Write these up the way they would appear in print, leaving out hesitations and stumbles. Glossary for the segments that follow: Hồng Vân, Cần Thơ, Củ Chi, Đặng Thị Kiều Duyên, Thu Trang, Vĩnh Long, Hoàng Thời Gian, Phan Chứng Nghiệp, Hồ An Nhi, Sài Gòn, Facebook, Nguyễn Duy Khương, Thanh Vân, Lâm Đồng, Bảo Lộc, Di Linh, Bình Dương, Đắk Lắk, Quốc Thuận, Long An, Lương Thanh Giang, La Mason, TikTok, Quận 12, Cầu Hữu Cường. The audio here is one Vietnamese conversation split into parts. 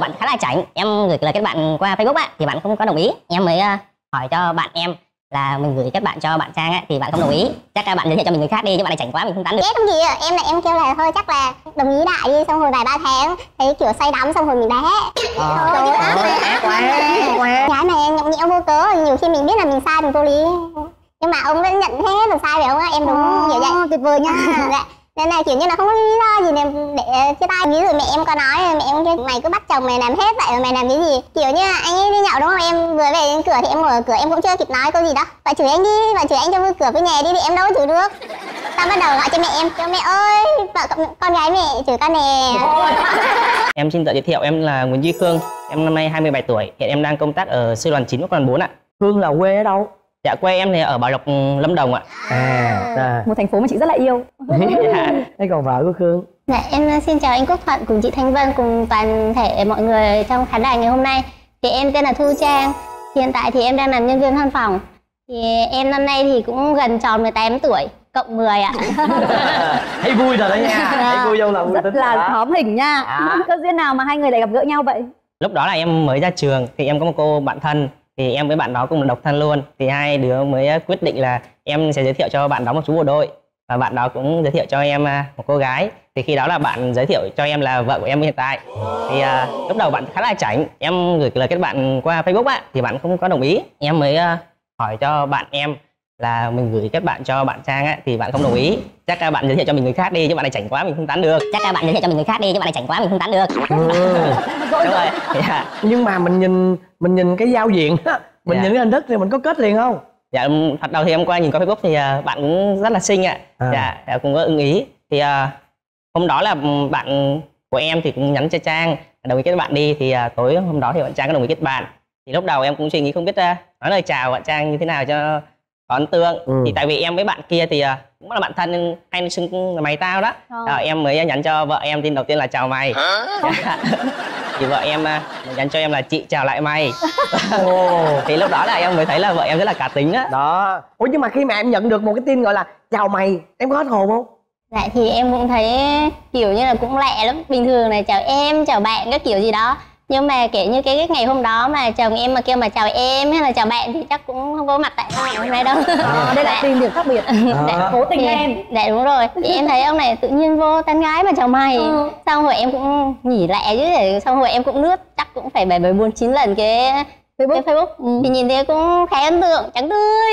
Bạn khá là chảnh, em gửi lời kết bạn qua Facebook á, thì bạn không có đồng ý. Em mới hỏi cho bạn em là mình gửi kết bạn cho bạn Trang á, thì bạn không đồng ý. Chắc là bạn giới thiệu cho mình người khác đi, chứ bạn này chảnh quá mình không tán được. Thế không gì à? Em kêu là thôi chắc là đồng ý đại đi, xong rồi vài ba tháng thấy kiểu say đắm xong rồi mình đá. Trời ơi, ác quá. Gái này nhõng nhẽo vô cớ, nhiều khi mình biết là mình sai mình vô lý. Nhưng mà ông vẫn nhận hết mình sai phải không á? Em đúng kiểu vậy. Tuyệt vời nha. Nên là kiểu như là không có lý do gì để chia tay. Ví dụ mẹ em có nói, mẹ em kêu mày cứ bắt chồng mày làm hết vậy rồi mày làm cái gì. Kiểu như là anh ấy đi nhậu đúng không, em vừa về đến cửa thì em ngồi ở cửa em cũng chưa kịp nói câu gì đó. Vậy chửi anh đi, vậy chửi anh cho vui cửa với nhà đi thì em đâu có chửi được. Tao bắt đầu gọi cho mẹ em, kêu mẹ ơi, vợ con gái mẹ chửi con nè. Em xin tự giới thiệu, em là Nguyễn Duy Khương. Em năm nay 27 tuổi, hiện em đang công tác ở sư đoàn 9 và đoàn 4 ạ. Khương là quê ở đâu? Dạ quê em thì ở Bảo Lộc, Lâm Đồng ạ. Một thành phố mà chị rất là yêu. Thế còn vợ của Khương? Dạ em xin chào anh Quốc Thuận cùng chị Thanh Vân cùng toàn thể mọi người trong khán đài ngày hôm nay. Thì em tên là Thu Trang, hiện tại thì em đang làm nhân viên văn phòng. Thì em năm nay thì cũng gần tròn 18 tuổi, cộng 10 ạ. Thấy vui rồi đấy nha, thấy vui đâu là vui tính. Rất là hóm hình nha. Cơ duyên nào mà hai người lại gặp gỡ nhau vậy? Lúc đó là em mới ra trường thì em có một cô bạn thân. Thì em với bạn đó cũng là độc thân luôn. Thì hai đứa mới quyết định là em sẽ giới thiệu cho bạn đó một chú bộ đội. Và bạn đó cũng giới thiệu cho em một cô gái. Thì khi đó là bạn giới thiệu cho em là vợ của em hiện tại. Thì lúc đầu bạn khá là chảnh. Em gửi lời kết bạn qua Facebook á, thì bạn không có đồng ý. Em mới hỏi cho bạn em là mình gửi kết bạn cho bạn Trang á, thì bạn không đồng ý. Chắc là bạn giới thiệu cho mình người khác đi, chứ bạn này chảnh quá mình không tán được. Nhưng mà mình nhìn cái giao diện á, mình nhìn cái hình thức thì mình có kết liền không? Dạ thật đầu thì em qua nhìn qua Facebook thì bạn cũng rất là xinh ạ. Dạ cũng có ưng ý. Thì hôm đó là bạn của em thì cũng nhắn cho Trang đồng ý kết bạn đi. Thì tối hôm đó thì bạn Trang có đồng ý kết bạn. Thì lúc đầu em cũng suy nghĩ không biết nói lời chào bạn Trang như thế nào cho có ấn tượng. Thì tại vì em với bạn kia thì cũng là bạn thân nhưng anh xưng là mày tao đó. Em mới nhắn cho vợ em tin đầu tiên là chào mày. Thì vợ em nhắn cho em là chị chào lại mày. Thì lúc đó là em mới thấy là vợ em rất là cá tính đó. Ủa nhưng mà khi mà em nhận được một cái tin gọi là chào mày, em có hết hồn không? Dạ thì em cũng thấy kiểu như là cũng lạ lắm. Bình thường là chào em, chào bạn các kiểu gì đó. Nhưng mà kể như cái ngày hôm đó mà chồng em mà kêu mà chào em hay là chào bạn thì chắc cũng không có mặt tại hôm nay đâu. Đây là tìm điểm khác biệt. Cố tình em. Dạ đúng rồi. Thì em thấy ông này tự nhiên vô tán gái mà chào mày. Xong rồi em cũng nhỉ lẹ chứ để xong rồi em cũng lướt chắc cũng phải 7-9 lần cái Facebook. Thì nhìn thấy cũng khá ấn tượng, trắng tươi.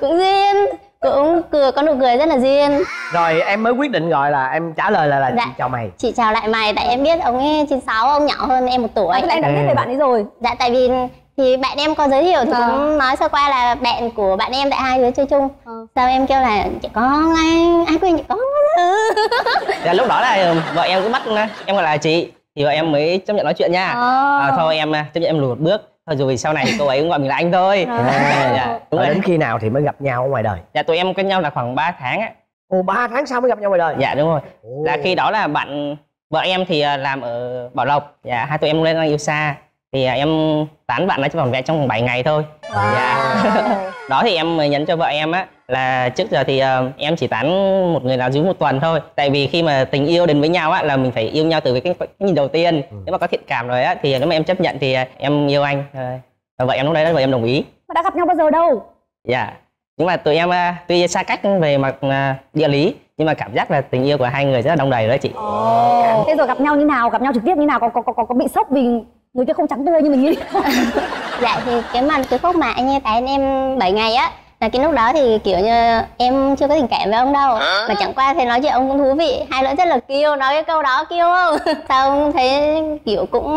Cũng duyên. Cũng có nụ cười rất là duyên. Rồi em mới quyết định gọi là em trả lời là chị chào mày. Chị chào lại mày, tại em biết ông ấy 96, ông nhỏ hơn em 1 tuổi. Em đã biết về bạn ấy rồi. Dạ tại vì thì bạn em có giới thiệu thì cũng nói sơ qua là bạn của bạn em tại hai đứa chơi chung. Sao em kêu là chị con ai quên chị con. Dạ lúc đó là vợ em cứ bắt em gọi là chị. Thì vợ em mới chấp nhận nói chuyện nha. Thôi em chấp nhận em lùi một bước. Thôi rồi sau này cô ấy cũng gọi mình là anh thôi. Đến khi nào thì mới gặp nhau ở ngoài đời? Dạ tụi em quen nhau là khoảng 3 tháng á. Ồ 3 tháng sau mới gặp nhau ngoài đời? Dạ đúng rồi. Là khi đó là bạn vợ em thì làm ở Bảo Lộc. Dạ hai tụi em lên đang yêu xa. Thì em tán bạn ấy vỏn vẹn trong 7 ngày thôi. Đó thì em nhắn cho vợ em á là trước giờ thì em chỉ tán một người nào dưới 1 tuần thôi. Tại vì khi mà tình yêu đến với nhau á là mình phải yêu nhau từ cái nhìn đầu tiên. Nếu mà có thiện cảm rồi á thì nếu mà em chấp nhận thì em yêu anh. Và vợ em lúc đấy là vợ em đồng ý. Mà đã gặp nhau bao giờ đâu? Dạ. Nhưng mà tụi em tuy xa cách về mặt địa lý nhưng mà cảm giác là tình yêu của hai người rất là đong đầy đó chị. Thế rồi gặp nhau như nào? Gặp nhau trực tiếp như nào? Có bị sốc vì người kia không trắng tươi như mình nghĩ? Dạ thì cái khúc mà anh ấy tán em 7 ngày á là cái lúc đó thì kiểu như em chưa có tình cảm với ông đâu. Mà chẳng qua thấy nói chuyện ông cũng thú vị. Hai đứa rất là kêu, nói cái câu đó kêu không? Sao ông thấy kiểu cũng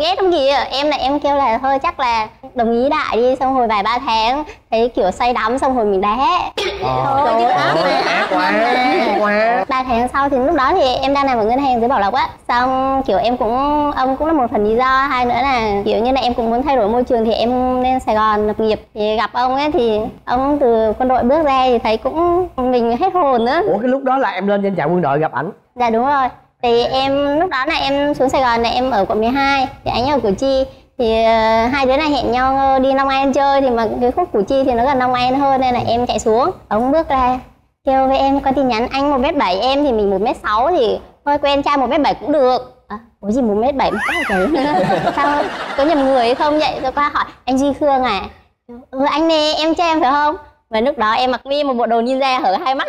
ghét ông kìa. Em là em kêu là thôi chắc là đồng ý đại đi. Xong rồi vài ba tháng thấy kiểu say đắm xong rồi mình đá. Trời ơi, ác quá. 3 tháng sau thì lúc đó thì em đang làm ở ngân hàng dưới Bảo Lộc á. Xong kiểu em cũng, ông cũng là một phần lý do. Hai nữa là kiểu như là em cũng muốn thay đổi môi trường thì em lên Sài Gòn lập nghiệp. Thì gặp ông ấy thì ông từ quân đội bước ra thì thấy cũng mình hết hồn nữa. Ủa cái lúc đó là em lên trên trại quân đội gặp ảnh? Dạ đúng rồi. Thì em lúc đó là em xuống Sài Gòn này, em ở quận 12 thì anh ở Củ Chi. Thì hai đứa này hẹn nhau đi Long An chơi. Thì mà cái khúc Củ Chi thì nó gần Long An hơn nên là em chạy xuống. Ông bước ra Kêu với em con tin nhắn anh 1m7, em thì mình 1m6 thì thôi quen trai 1m7 cũng được. À, có gì 1m7 mà có cái sao có nhầm người hay không vậy? Rồi qua hỏi anh Duy Khương à? Ừ, anh nè, em trai em phải không? Và lúc đó em mặc mi một bộ đồ ninja hở hai mắt.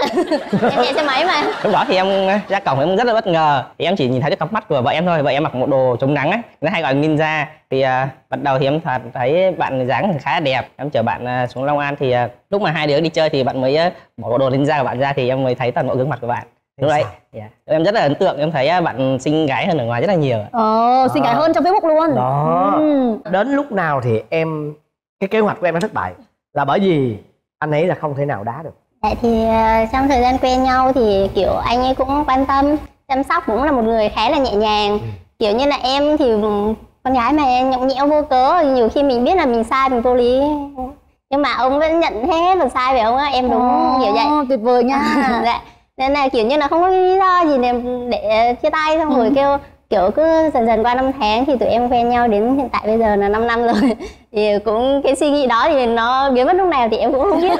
Em chạy xe máy mà. Lúc đó thì em ra cổng em rất là bất ngờ. Thì em chỉ nhìn thấy được cặp mắt của vợ em thôi. Vợ em mặc một đồ chống nắng ấy, nó hay gọi là ninja. Thì bắt đầu thì em thấy bạn dáng khá là đẹp. Em chở bạn xuống Long An thì lúc mà hai đứa đi chơi thì bạn mới bỏ bộ đồ ninja của bạn ra thì em mới thấy toàn bộ gương mặt của bạn. Đúng đấy. Yeah. Em rất là ấn tượng, em thấy bạn xinh gái hơn ở ngoài rất là nhiều. Ồ, xinh gái hơn trong Facebook luôn. Đó. Đến lúc nào thì em cái kế hoạch của em đã thất bại là bởi vì anh ấy là không thể nào đá được. Tại thì trong thời gian quen nhau thì kiểu anh ấy cũng quan tâm, chăm sóc, cũng là một người khá là nhẹ nhàng. Kiểu như là em thì con gái mà nhõng nhẽo vô cớ, nhiều khi mình biết là mình sai mình vô lý nhưng mà ông vẫn nhận hết là sai phải không á, em đúng kiểu vậy. Tuyệt vời nha. Dạ. Nên là kiểu như là không có lý do gì để chia tay, xong rồi kêu kiểu cứ dần dần qua năm tháng thì tụi em quen nhau đến hiện tại bây giờ là 5 năm rồi. Thì cũng cái suy nghĩ đó thì nó biến mất lúc nào thì em cũng không biết.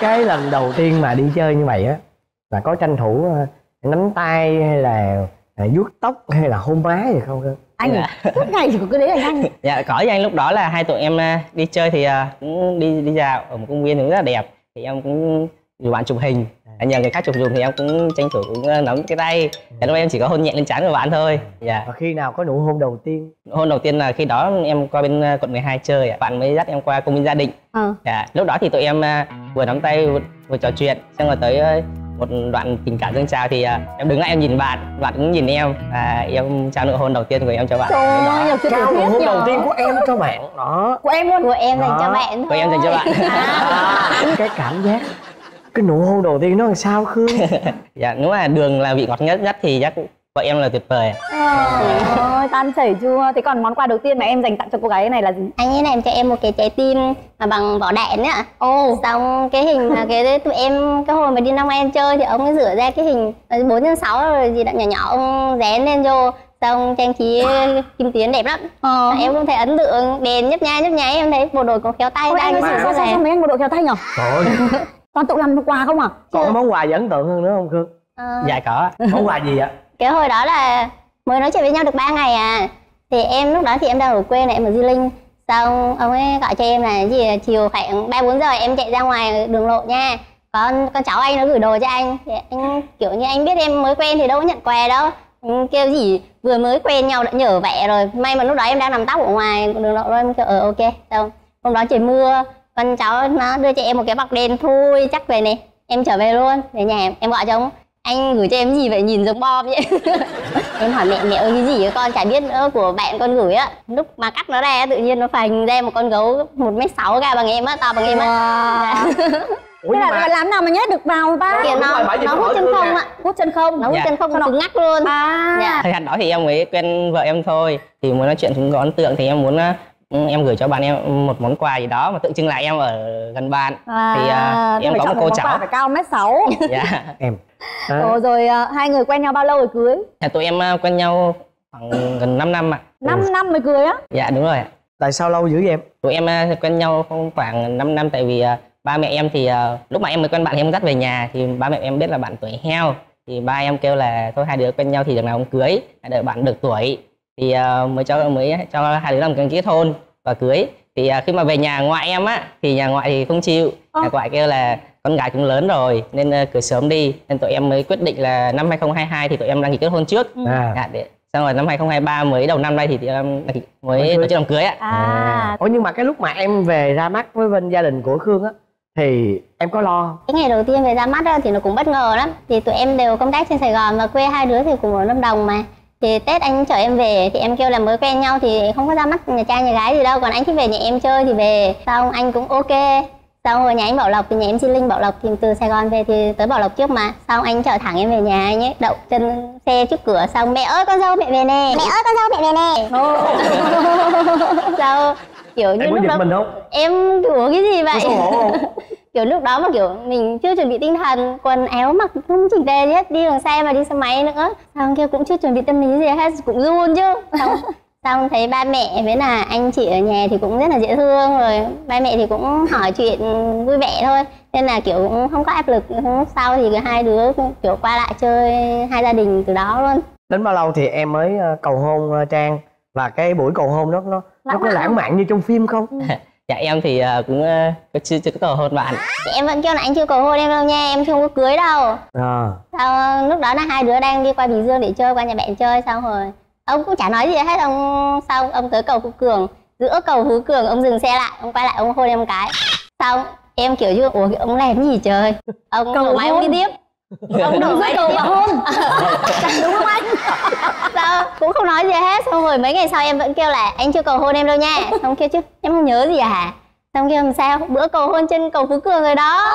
Cái lần đầu tiên mà đi chơi như vậy á là có tranh thủ nắm tay hay là vuốt tóc hay là hôn má gì không cơ? Anh suốt ngày thì cứ đấy là anh. Dạ có với anh, lúc đó là hai tụi em đi chơi thì cũng đi dạo ở một công viên rất là đẹp. Thì em cũng rủ bạn chụp hình, nhờ người khác chụp dùm thì em cũng tranh thủ cũng nắm cái tay. Thế lúc em chỉ có hôn nhẹ lên trán của bạn thôi. Dạ. Và khi nào có nụ hôn đầu tiên? Nụ hôn đầu tiên là khi đó em qua bên quận 12 chơi, bạn mới dắt em qua công viên Gia Định. Dạ. Lúc đó thì tụi em vừa nắm tay vừa trò chuyện, xong rồi tới một đoạn tình cảm dâng trào thì em đứng lại em nhìn bạn, bạn cũng nhìn em và em trao nụ hôn đầu tiên của em cho bạn. Trao nụ hôn đầu tiên của em cho bạn đó. Của em luôn, của em dành cho bạn thôi. Của em dành cho bạn. Cái cảm giác cái nụ hôn đầu tiên nó làm sao Khương? Dạ nếu mà đường là vị ngọt nhất thì chắc vợ em là tuyệt vời. Ôi tan chảy chưa? Thế còn món quà đầu tiên mà em dành tặng cho cô gái này là gì? Anh ấy làm cho em một cái trái tim mà bằng vỏ đạn á. Xong cái hình là cái tụi em cái hồi mà đi Long An chơi thì ông ấy rửa ra cái hình 4x6 rồi gì đó nhỏ nhỏ, ông dán lên vô xong trang trí kim tuyến đẹp lắm. Em cũng thấy ấn tượng, đèn nhấp nháy, em thấy bộ đồ có khéo tay. Anh ấy rửa ra mấy anh bộ đồ khéo tay nhở? Con tự làm quà không à? Còn món quà gì ấn tượng hơn nữa không Khương? Dạ có. Món quà gì ạ? Cái hồi đó là mới nói chuyện với nhau được 3 ngày à. Thì em lúc đó thì em đang ở quê này, em ở Di Linh. Xong ông ấy gọi cho em là gì chiều khoảng 3-4 giờ em chạy ra ngoài đường lộ nha. Con cháu anh nó gửi đồ cho anh. Thì anh kiểu như anh biết em mới quen thì đâu có nhận quà đâu. Kêu gì vừa mới quen nhau đã nhở vẽ rồi. May mà lúc đó em đang nằm tóc ở ngoài đường lộ rồi, em kêu ok. Xong hôm đó trời mưa, con cháu nó đưa cho em một cái bọc đen thui chắc về này. Em trở về luôn, về nhà em gọi cho ông. Anh gửi cho em gì vậy, nhìn giống bom vậy. Em hỏi mẹ ơi cái gì con chả biết nữa, của bạn con gửi á. Lúc mà cắt nó ra tự nhiên nó phành ra một con gấu 1m6 ra bằng em á, to bằng em á. Thế là làm nào mà nhét được vào ba? Nó hút chân không ạ. Hút chân không? Nó hút chân không, nó ngắt luôn. Thời hạn đó thì em mới quen vợ em thôi. Thì muốn nói chuyện cũng có ấn tượng thì em muốn em gửi cho bạn em một món quà gì đó mà tượng trưng là em ở gần bạn. Thì em có một cô cháu phải cao 1m6. Dạ em. Rồi hai người quen nhau bao lâu rồi cưới? Tụi em quen nhau khoảng gần 5 năm ạ. 5 năm mới cưới á? Dạ đúng rồi. Tại sao lâu dữ vậy em? Tụi em quen nhau khoảng 5 năm tại vì ba mẹ em thì lúc mà em mới quen bạn em dắt về nhà thì ba mẹ em biết là bạn tuổi heo. Thì ba em kêu là thôi hai đứa quen nhau thì đằng nào cũng cưới, đợi bạn được tuổi thì mới cho hai đứa làm cái kết hôn và cưới. Thì khi mà về nhà ngoại em á thì nhà ngoại thì không chịu. Nhà ngoại kêu là con gái cũng lớn rồi nên cưới sớm đi, nên tụi em mới quyết định là năm 2022 thì tụi em đăng ký kết hôn trước. Xong rồi năm 2023 mới đầu năm nay thì tụi em mới tổ chức làm cưới ạ. Nhưng mà cái lúc mà em về ra mắt với bên gia đình của Khương á thì em có lo? Cái ngày đầu tiên về ra mắt thì nó cũng bất ngờ lắm. Thì tụi em đều công tác trên Sài Gòn và quê hai đứa thì cùng ở Lâm Đồng mà. Thì Tết anh chở em về thì em kêu là mới quen nhau thì không có ra mắt nhà trai nhà gái gì đâu, còn anh thích về nhà em chơi thì về. Xong anh cũng ok. Xong rồi nhà anh Bảo Lộc thì nhà em Di Linh Bảo Lộc, thì từ Sài Gòn về thì tới Bảo Lộc trước mà. Xong anh chở thẳng em về nhà, anh ấy đậu chân xe trước cửa xong mẹ ơi con dâu mẹ về nè, mẹ ơi con dâu mẹ về nè. Sao kiểu như lúc đó mình không? Em kiểu cái gì vậy? Kiểu lúc đó mà kiểu mình chưa chuẩn bị tinh thần, quần áo mặc không chỉnh tề gì hết, đi bằng xe mà đi xe máy nữa. Xong kia cũng chưa chuẩn bị tâm lý gì hết, cũng run chứ. Xong thấy ba mẹ với là anh chị ở nhà thì cũng rất là dễ thương, rồi ba mẹ thì cũng hỏi chuyện vui vẻ thôi, nên là kiểu cũng không có áp lực. Hôm sau thì hai đứa kiểu qua lại chơi hai gia đình từ đó luôn. Đến bao lâu thì em mới cầu hôn Trang, và cái buổi cầu hôn đó nó có lãng mạn như trong phim không? Dạ em thì cũng chưa có cầu hôn bạn. Em vẫn kêu là anh chưa cầu hôn em đâu nha, em chưa có cưới đâu. Sau lúc đó là hai đứa đang đi qua Bình Dương để chơi, qua nhà bạn chơi, xong rồi ông cũng chả nói gì hết, ông xong ông tới cầu Hữu Cường, giữa cầu Hữu Cường ông dừng xe lại, ông quay lại ông hôn em một cái. Xong em kiểu như ủa ông làm gì trời, ông cầu máy ông đi tiếp, ông đổ máy cầu hôn đúng không anh? Sao cũng không nói gì hết. Xong rồi mấy ngày sau em vẫn kêu là anh chưa cầu hôn em đâu nha, xong kêu chứ em không nhớ gì hả? Xong kêu làm sao bữa cầu hôn trên cầu Phú Cường rồi đó.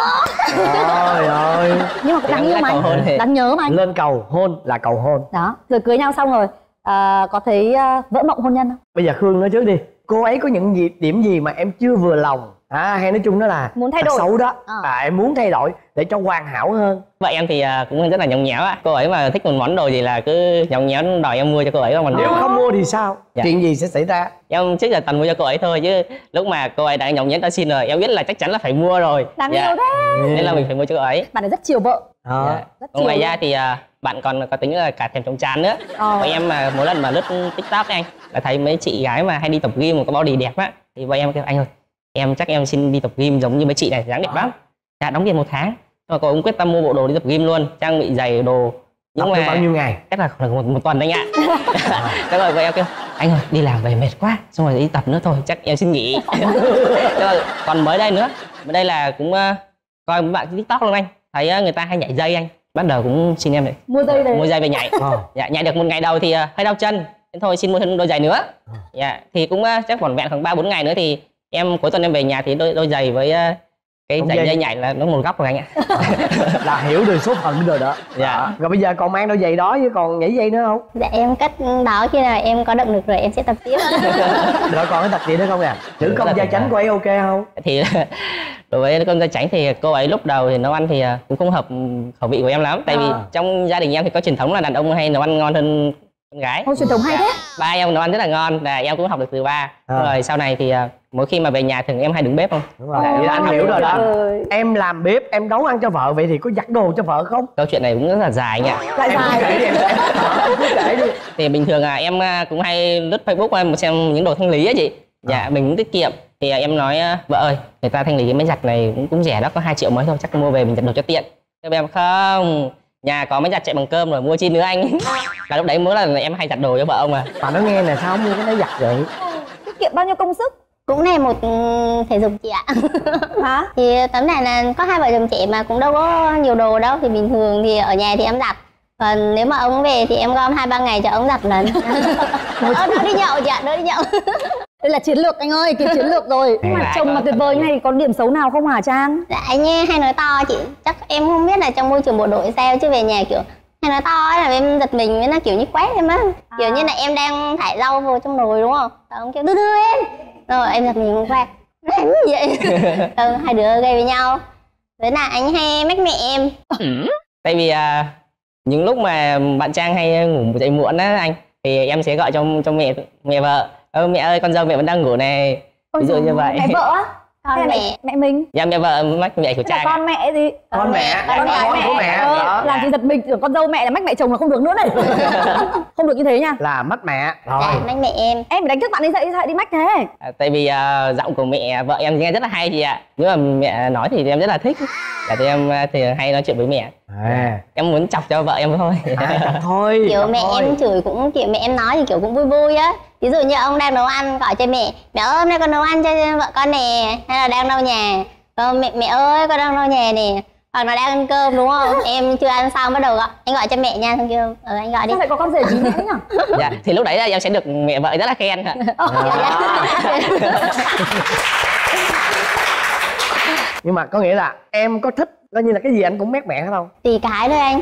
Trời ơi. Nhưng mà cũng đáng yêu mà, đáng nhớ mà. Lên cầu hôn là cầu hôn đó. Rồi cưới nhau xong rồi có thấy vỡ mộng hôn nhân không? Bây giờ Khương nói trước đi, cô ấy có những điểm gì mà em chưa vừa lòng hay nói chung đó là muốn thay đổi xấu đó, em muốn thay đổi để cho hoàn hảo hơn. Vậy em thì cũng rất là nhõng nhẽo ạ. Cô ấy mà thích một món đồ gì là cứ nhõng nhẽo đòi em mua cho cô ấy một điều. Không mua thì sao? Dạ. Chuyện gì sẽ xảy ra? Em trước giờ toàn mua cho cô ấy thôi, chứ lúc mà cô ấy đã nhõng nhẽo đã xin rồi, em biết là chắc chắn là phải mua rồi. Đáng yêu thế. Nên là mình phải mua cho cô ấy. Bạn ấy rất chiều vợ. Ngoài ra thì bạn còn có tính là cả thèm chóng chán nữa. Vậy em mà mỗi lần mà lướt TikTok anh là thấy mấy chị gái mà hay đi tập gym mà có body đẹp á, thì vậy em kêu anh ơi, em chắc em xin đi tập gym giống như mấy chị này, dáng đẹp lắm. Dạ đóng tiền 1 tháng. Mà cô cũng quyết tâm mua bộ đồ đi tập gym luôn, trang bị giày đồ. Nhưng mà bao nhiêu ngày? Chắc là một tuần anh ạ. Thế rồi em kêu anh ơi đi làm về mệt quá, xong rồi đi tập nữa thôi, chắc em xin nghỉ. Rồi, còn mới đây nữa, mới đây là cũng coi bạn TikTok luôn anh, thấy người ta hay nhảy dây anh, bắt đầu cũng xin em này mua dây về, về nhảy. Dạ, nhảy được một ngày đầu thì hơi đau chân, thế thôi xin mua thêm đôi giày nữa. Dạ, thì cũng chắc vỏn vẹn khoảng 3-4 ngày nữa thì em cuối tuần em về nhà thì đôi giày với cái dây nhảy là nó một góc rồi anh ạ. Là hiểu được số phận rồi đó. Dạ. Rồi bây giờ còn mang đôi giày đó chứ còn nhảy dây nữa không? Dạ em cách đó khi nào em có động lực rồi em sẽ tập tiếp. Rồi còn cái tập gì nữa không nè? Nữ công gia chánh của ấy ok không? Thì đối với con gia chánh thì cô ấy lúc đầu thì nấu ăn thì cũng không hợp khẩu vị của em lắm. Tại vì trong gia đình em thì có truyền thống là đàn ông hay nấu ăn ngon hơn con gái. Ô, truyền thống hay thế. Ba em nấu ăn rất là ngon, là em cũng học được từ ba. Rồi sau này thì mỗi khi mà về nhà thường em hay đứng bếp không? Đúng rồi. Vậy là anh hiểu rồi đó. Em làm bếp, em nấu ăn cho vợ, vậy thì có giặt đồ cho vợ không? Câu chuyện này cũng rất là dài nha. Lại dài. Em cứ kể đi. Thì bình thường em cũng hay lướt Facebook em xem những đồ thanh lý á chị. Dạ mình cũng tiết kiệm. Thì em nói vợ ơi, người ta thanh lý cái máy giặt này cũng rẻ đó, có 2 triệu mấy thôi, chắc mua về mình giặt đồ cho tiện. Thế em không, nhà có máy giặt chạy bằng cơm rồi, mua chi nữa anh. Và lúc đấy mới là em hay giặt đồ cho vợ ông à. Mà nó nghe là sao không mua cái máy giặt vậy? Tiết kiệm bao nhiêu công sức? Cũng này một thể dục chị ạ. Hả? Thì tấm này là có 2 vợ chồng trẻ mà cũng đâu có nhiều đồ đâu, thì bình thường thì ở nhà thì em giặt, còn nếu mà ông về thì em gom 2-3 ngày cho ông giặt lần. Đỡ đi nhậu chị ạ, đỡ đi nhậu. Đây là chiến lược anh ơi, kiểu chiến lược rồi. Nhưng mà chồng mà tuyệt vời như này có điểm xấu nào không hả Trang? Dạ anh hay nói to chị, chắc em không biết là trong môi trường bộ đội sao, chứ về nhà kiểu hay nói to ấy là em giật mình, với nó kiểu như quét em á. Kiểu như là em đang thải rau vô trong nồi đúng không? Rồi ông kêu đưa em. Rồi em giật mình quét. Làm gì vậy? Hai đứa gây với nhau. Với là anh hay mách mẹ em. Tại vì những lúc mà bạn Trang hay ngủ dậy muộn á anh, thì em sẽ gọi cho mẹ vợ. Mẹ ơi con dâu mẹ vẫn đang ngủ này. Ôi ví dụ như vậy. Mẹ vợ á? Con mẹ mình. Dạ mẹ vợ mách mẹ của Trang. Con mẹ gì? Con mẹ. Con gái mẹ. Làm gì giật mình tưởng con dâu mẹ là mách mẹ chồng là không được nữa này. Không được như thế nha. Là mách mẹ. Rồi. Dạ, mách mẹ em. Em phải đánh thức bạn ấy dậy đi mách thế. Tại vì giọng của mẹ vợ em nghe rất là hay chị ạ. Nếu mà mẹ nói thì em rất là thích. Thì em thì hay nói chuyện với mẹ. Em muốn chọc cho vợ em thôi. Kiểu mẹ em chửi cũng kiểu mẹ em nói thì kiểu cũng vui vui á. Ví dụ như ông đang nấu ăn gọi cho mẹ, mẹ ơi hôm nay con nấu ăn cho vợ con nè, hay là đang nấu nhà, mẹ ơi con đang nấu nhà nè, hoặc là đang ăn cơm đúng không, em chưa ăn xong bắt đầu gọi anh gọi cho mẹ nha, xong kêu anh gọi đi. Sao lại có con rể chính thế nhỉ? Dạ thì lúc đấy là em sẽ được mẹ vợ rất là khen ạ. Nhưng mà có nghĩa là em có thích coi như là cái gì anh cũng mét mẹ hết không? Tùy cái thôi anh.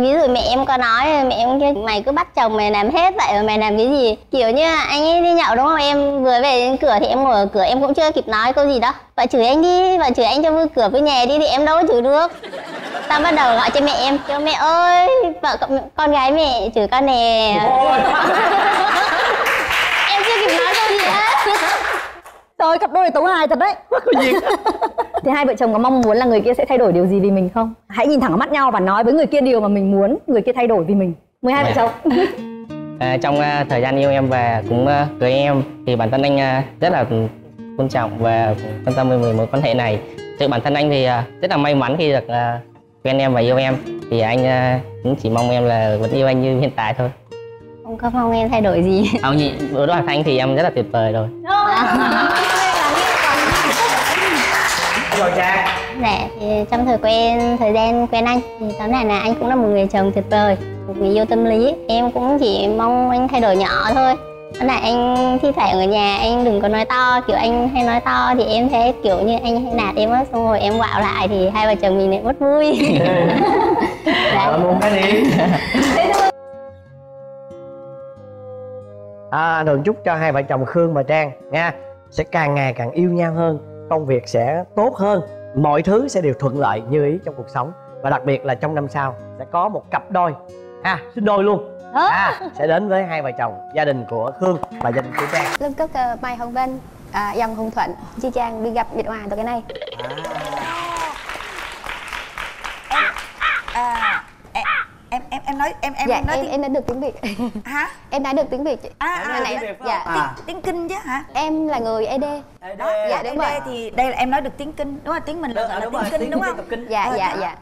Ví dụ mẹ em có nói, mẹ em kêu mày cứ bắt chồng mày làm hết vậy, mày làm cái gì? Kiểu như anh ấy đi nhậu đúng không? Em vừa về đến cửa thì em ngồi ở cửa, em cũng chưa kịp nói câu gì đó. Vợ chửi anh đi, vợ chửi anh cho vui cửa với nhà đi thì em đâu có chửi được. Tao bắt đầu gọi cho mẹ em, kêu mẹ ơi, vợ con gái mẹ chửi con nè. Trời ơi, cặp đôi này tấu hài thật đấy. Thì hai vợ chồng có mong muốn là người kia sẽ thay đổi điều gì vì mình không? Hãy nhìn thẳng vào mắt nhau và nói với người kia điều mà mình muốn người kia thay đổi vì mình. 12 vợ chồng. Trong thời gian yêu em và cũng cưới em thì bản thân anh rất là tôn trọng và quan tâm về mối quan hệ này. Tự bản thân anh thì rất là may mắn khi được quen em và yêu em. Thì anh cũng chỉ mong em là vẫn yêu anh như hiện tại thôi. Không có mong em thay đổi gì. Không nhỉ, đối với anh thì em rất là tuyệt vời rồi. Rồi cha. Dạ, thì trong thời gian quen anh thì tóm lại là anh cũng là một người chồng tuyệt vời, một người yêu tâm lý. Em cũng chỉ mong anh thay đổi nhỏ thôi. Tóm lại anh thi thoảng ở nhà anh đừng có nói to, kiểu anh hay nói to thì em thấy kiểu như anh hay nạt em á, xong rồi em quạo lại thì hai vợ chồng mình lại mất vui. Dạ. Anh Hường chúc cho hai vợ chồng Khương và Trang nha sẽ càng ngày càng yêu nhau hơn, công việc sẽ tốt hơn, mọi thứ sẽ đều thuận lợi như ý trong cuộc sống. Và đặc biệt là trong năm sau sẽ có một cặp đôi sinh đôi luôn sẽ đến với hai vợ chồng, gia đình của Khương và gia đình của Trang. Lâm Cúc Mai Hồng Vân dòng Hồng Thuận Chi Trang đi gặp Việt Hòa từ cái này. Em nói em đã được tiếng Việt. Hả? Em đã được tiếng Việt chị. Tiếng Kinh chứ hả? Em là người ED. Đó, dạ đúng rồi. Thì đây là em nói được tiếng Kinh, đúng là tiếng mình là tiếng Kinh đúng không? Dạ.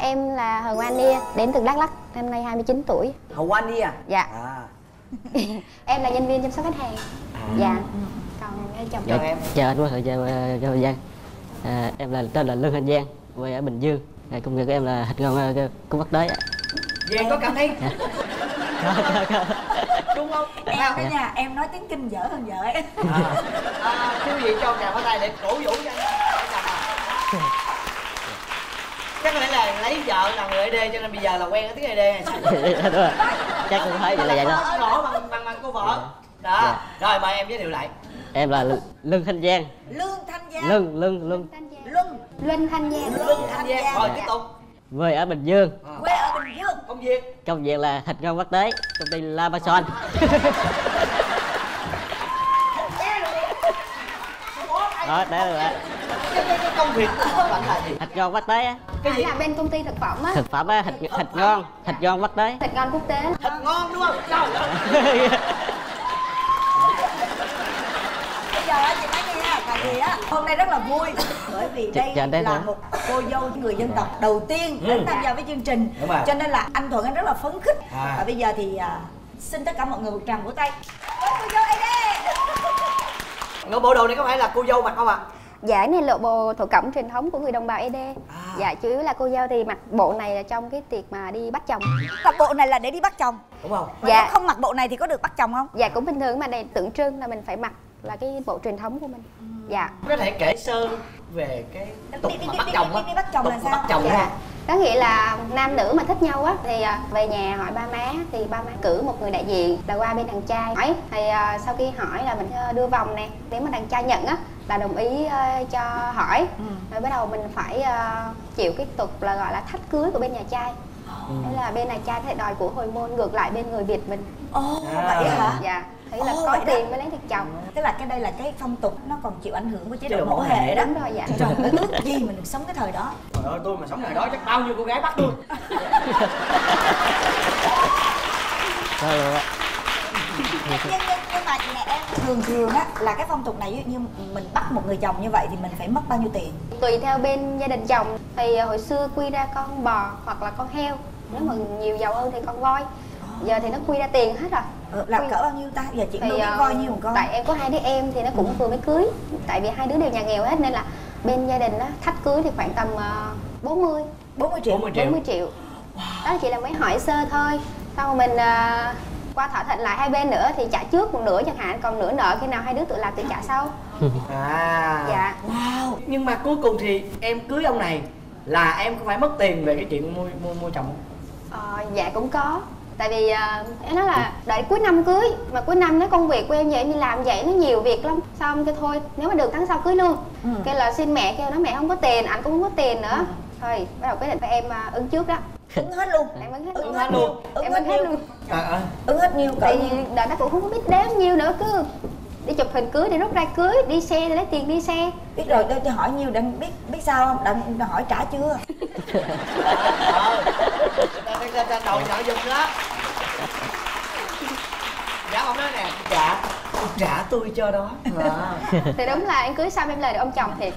Em là Hồ An Nhi, đến từ Đắk Lắk, năm nay 29 tuổi. Hồ An Nhi à? Dạ. Em là nhân viên chăm sóc khách hàng. Dạ. Còn chồng em. Dạ anh Hoàng Thời Gian. Em là tên là Lương Thanh Giang, quê ở Bình Dương. Công việc của em là thịt ngon cũng bắt đới. Giang có cảm thấy đúng không? Vào cái nhà em nói tiếng Kinh dở hơn vợ em. Thiếu gì cho cà pháo tay để cổ vũ cho anh. Chắc có lẽ là lấy vợ là người ED cho nên bây giờ là quen cái tiếng ED. Đúng rồi. Chắc cũng thấy vậy là vậy đó. Nổ bằng cô vợ. Đó. Rồi mời em giới thiệu lại. Em là Lương Thanh Giang. Lương Thanh Giang. Lương Thanh Giang. Rồi tiếp tục. Quê ở Bình Dương. Quê ở Bình Dương. Công việc là thịt ngon quốc tế, công ty La Mason. Đó, đấy rồi. Cái công việc của bạn là gì? Thịt ngon quốc tế á. Cái gì? Là bên công ty thực phẩm á. Thực phẩm á, thịt ngon quốc tế. Thịt ngon quốc tế. Thịt ngon đúng không? Đâu. Bây giờ á chị nói nghe là gì á? Hôm nay rất là vui bởi vì đây là một cô dâu người dân tộc đầu tiên đến tham gia với chương trình, cho nên là anh Thuận anh rất là phấn khích. Và bây giờ thì xin tất cả mọi người một tràng vỗ tay với cô dâu đây đây. Bộ đồ này có phải là cô dâu mặc không ạ? Dạ này là bộ thổ cẩm truyền thống của người đồng bào ED. Dạ chủ yếu là cô dâu thì mặc bộ này là trong cái tiệc mà đi bắt chồng. Mặc bộ này là để đi bắt chồng đúng không? Dạ. Không mặc bộ này thì có được bắt chồng không? Dạ cũng bình thường, mà đây tượng trưng là mình phải mặc là cái bộ truyền thống của mình. Dạ. Có thể kể sơ về cái tục mà bắt chồng á. Bắt chồng là sao? Bắt chồng ha. Có nghĩa là nam nữ mà thích nhau á thì về nhà hỏi ba má, thì ba má cử một người đại diện là qua bên đàn trai hỏi, thì sau khi hỏi là mình đưa vòng nè, nếu mà đàn trai nhận á là đồng ý cho hỏi. Rồi bắt đầu mình phải chịu cái tục là gọi là thách cưới của bên nhà trai. Thế là bên đàn trai sẽ đòi của hồi môn ngược lại bên người Việt mình. Ồ vậy hả? Dạ. Thấy là có tiền mới lấy được chồng. Tức là cái đây là cái phong tục nó còn chịu ảnh hưởng của chế độ mẫu hệ đó. Đúng rồi dạ. Trời ơi ước gì mình được sống cái thời đó. Trời ơi tôi mà sống thời đó chắc bao nhiêu cô gái bắt tôi. Nhưng mà chị nè em thường á là cái phong tục này như mình bắt một người chồng như vậy thì mình phải mất bao nhiêu tiền? Tùy theo bên gia đình chồng, thì hồi xưa quy ra con bò hoặc là con heo, nếu mà nhiều giàu hơn thì con voi. Giờ thì nó quy ra tiền hết rồi. Là cỡ bao nhiêu ta? Giờ chị nuôi coi nhiêu một con? Tại em có hai đứa em thì nó cũng vừa mới cưới. Tại vì hai đứa đều nhà nghèo hết nên là bên gia đình đó thách cưới thì khoảng tầm 40 triệu. Đó là chị là mới hỏi sơ thôi. Sau mình qua thỏa thuận lại hai bên nữa thì trả trước một nửa chẳng hạn, còn nửa nợ khi nào hai đứa tự làm tự trả sau. Dạ. Wow. Nhưng mà cuối cùng thì em cưới ông này là em có phải mất tiền về cái chuyện mua chồng không? Dạ cũng có. Tại vì nó là đợi cuối năm cưới, mà cuối năm nó công việc của em vậy đi làm vậy nó nhiều việc lắm, xong cái thôi nếu mà được tháng sau cưới luôn. Kêu là xin mẹ, kêu nó mẹ không có tiền, anh cũng không có tiền nữa. Thôi bắt đầu quyết định phải em ứng trước đó. Ứng hết luôn. Em ứng hết luôn. Ứng hết nhiêu? Tại vì đợi nó cũng không biết đếm nhiêu nữa, cứ đi chụp hình cưới, đi rút ra cưới, đi xe để lấy tiền đi xe. Biết rồi, tôi hỏi nhiều đặng biết sao không? Đặng hỏi trả chưa? Ta đầu nhỏ dùng đó. Dạ ông nói nè, trả tôi cho đó. Thì đúng là em cưới xong em lời được ông chồng thiệt.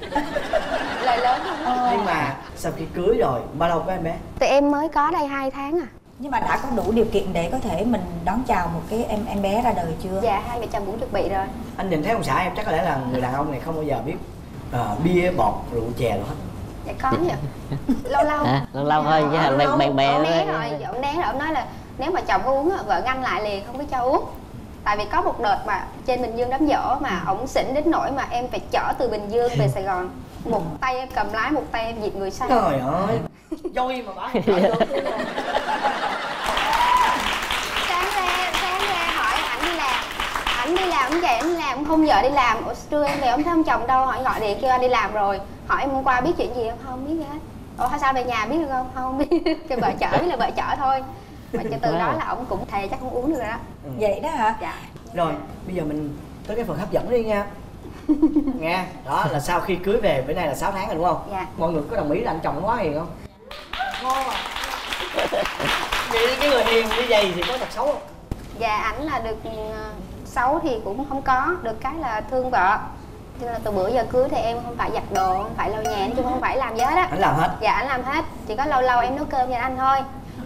Lời lớn không? Nhưng mà sau khi cưới rồi, bao lâu có em bé? Tụi em mới có đây 2 tháng à. Nhưng mà đã có đủ điều kiện để có thể mình đón chào một cái em bé ra đời chưa? Dạ, hai mẹ chồng cũng chuẩn bị rồi. Anh nhìn thấy ông xã em chắc có lẽ là người đàn ông này không bao giờ biết bia, bọt, rượu, chè rồi hết. Dạ có vậy. Lâu lâu thôi chứ là bạn bè thôi. Ông né rồi, ông nói là nếu mà chồng có uống vợ ngăn lại liền, không có cho uống. Tại vì có một đợt mà trên Bình Dương đám giỗ mà ổng xỉn đến nỗi mà em phải chở từ Bình Dương về Sài Gòn. Một tay em cầm lái, một tay em dịp người sang. Trời ơi, vui mà bả. Sáng ra hỏi ảnh đi làm cũng vậy, ảnh làm cũng không giờ đi làm. Ủa, trưa em về ông thấy ông chồng đâu, hỏi gọi điện kêu anh đi làm rồi. Hỏi em hôm qua biết chuyện gì không? Không biết gì hết. Ủa sao về nhà biết được không? Không biết. Cho vợ chở, biết là vợ chở thôi. Mà từ đó là ông cũng thề chắc không uống được rồi đó. Vậy đó hả? Dạ. Rồi, bây giờ mình tới cái phần hấp dẫn đi nha. Nghe, đó là sau khi cưới về bữa nay là 6 tháng rồi đúng không? Dạ. Mọi người có đồng ý là anh chồng quá hiền không? Ngon à. Vậy cái người hiền như vậy thì có tật xấu không? Dạ, ảnh là được xấu thì cũng không có, được cái là thương vợ. Cho nên là từ bữa giờ cưới thì em không phải giặt đồ, không phải lau nhà, chứ không phải làm gì hết á. Anh làm hết? Dạ, anh làm hết. Chỉ có lâu lâu em nấu cơm cho anh thôi.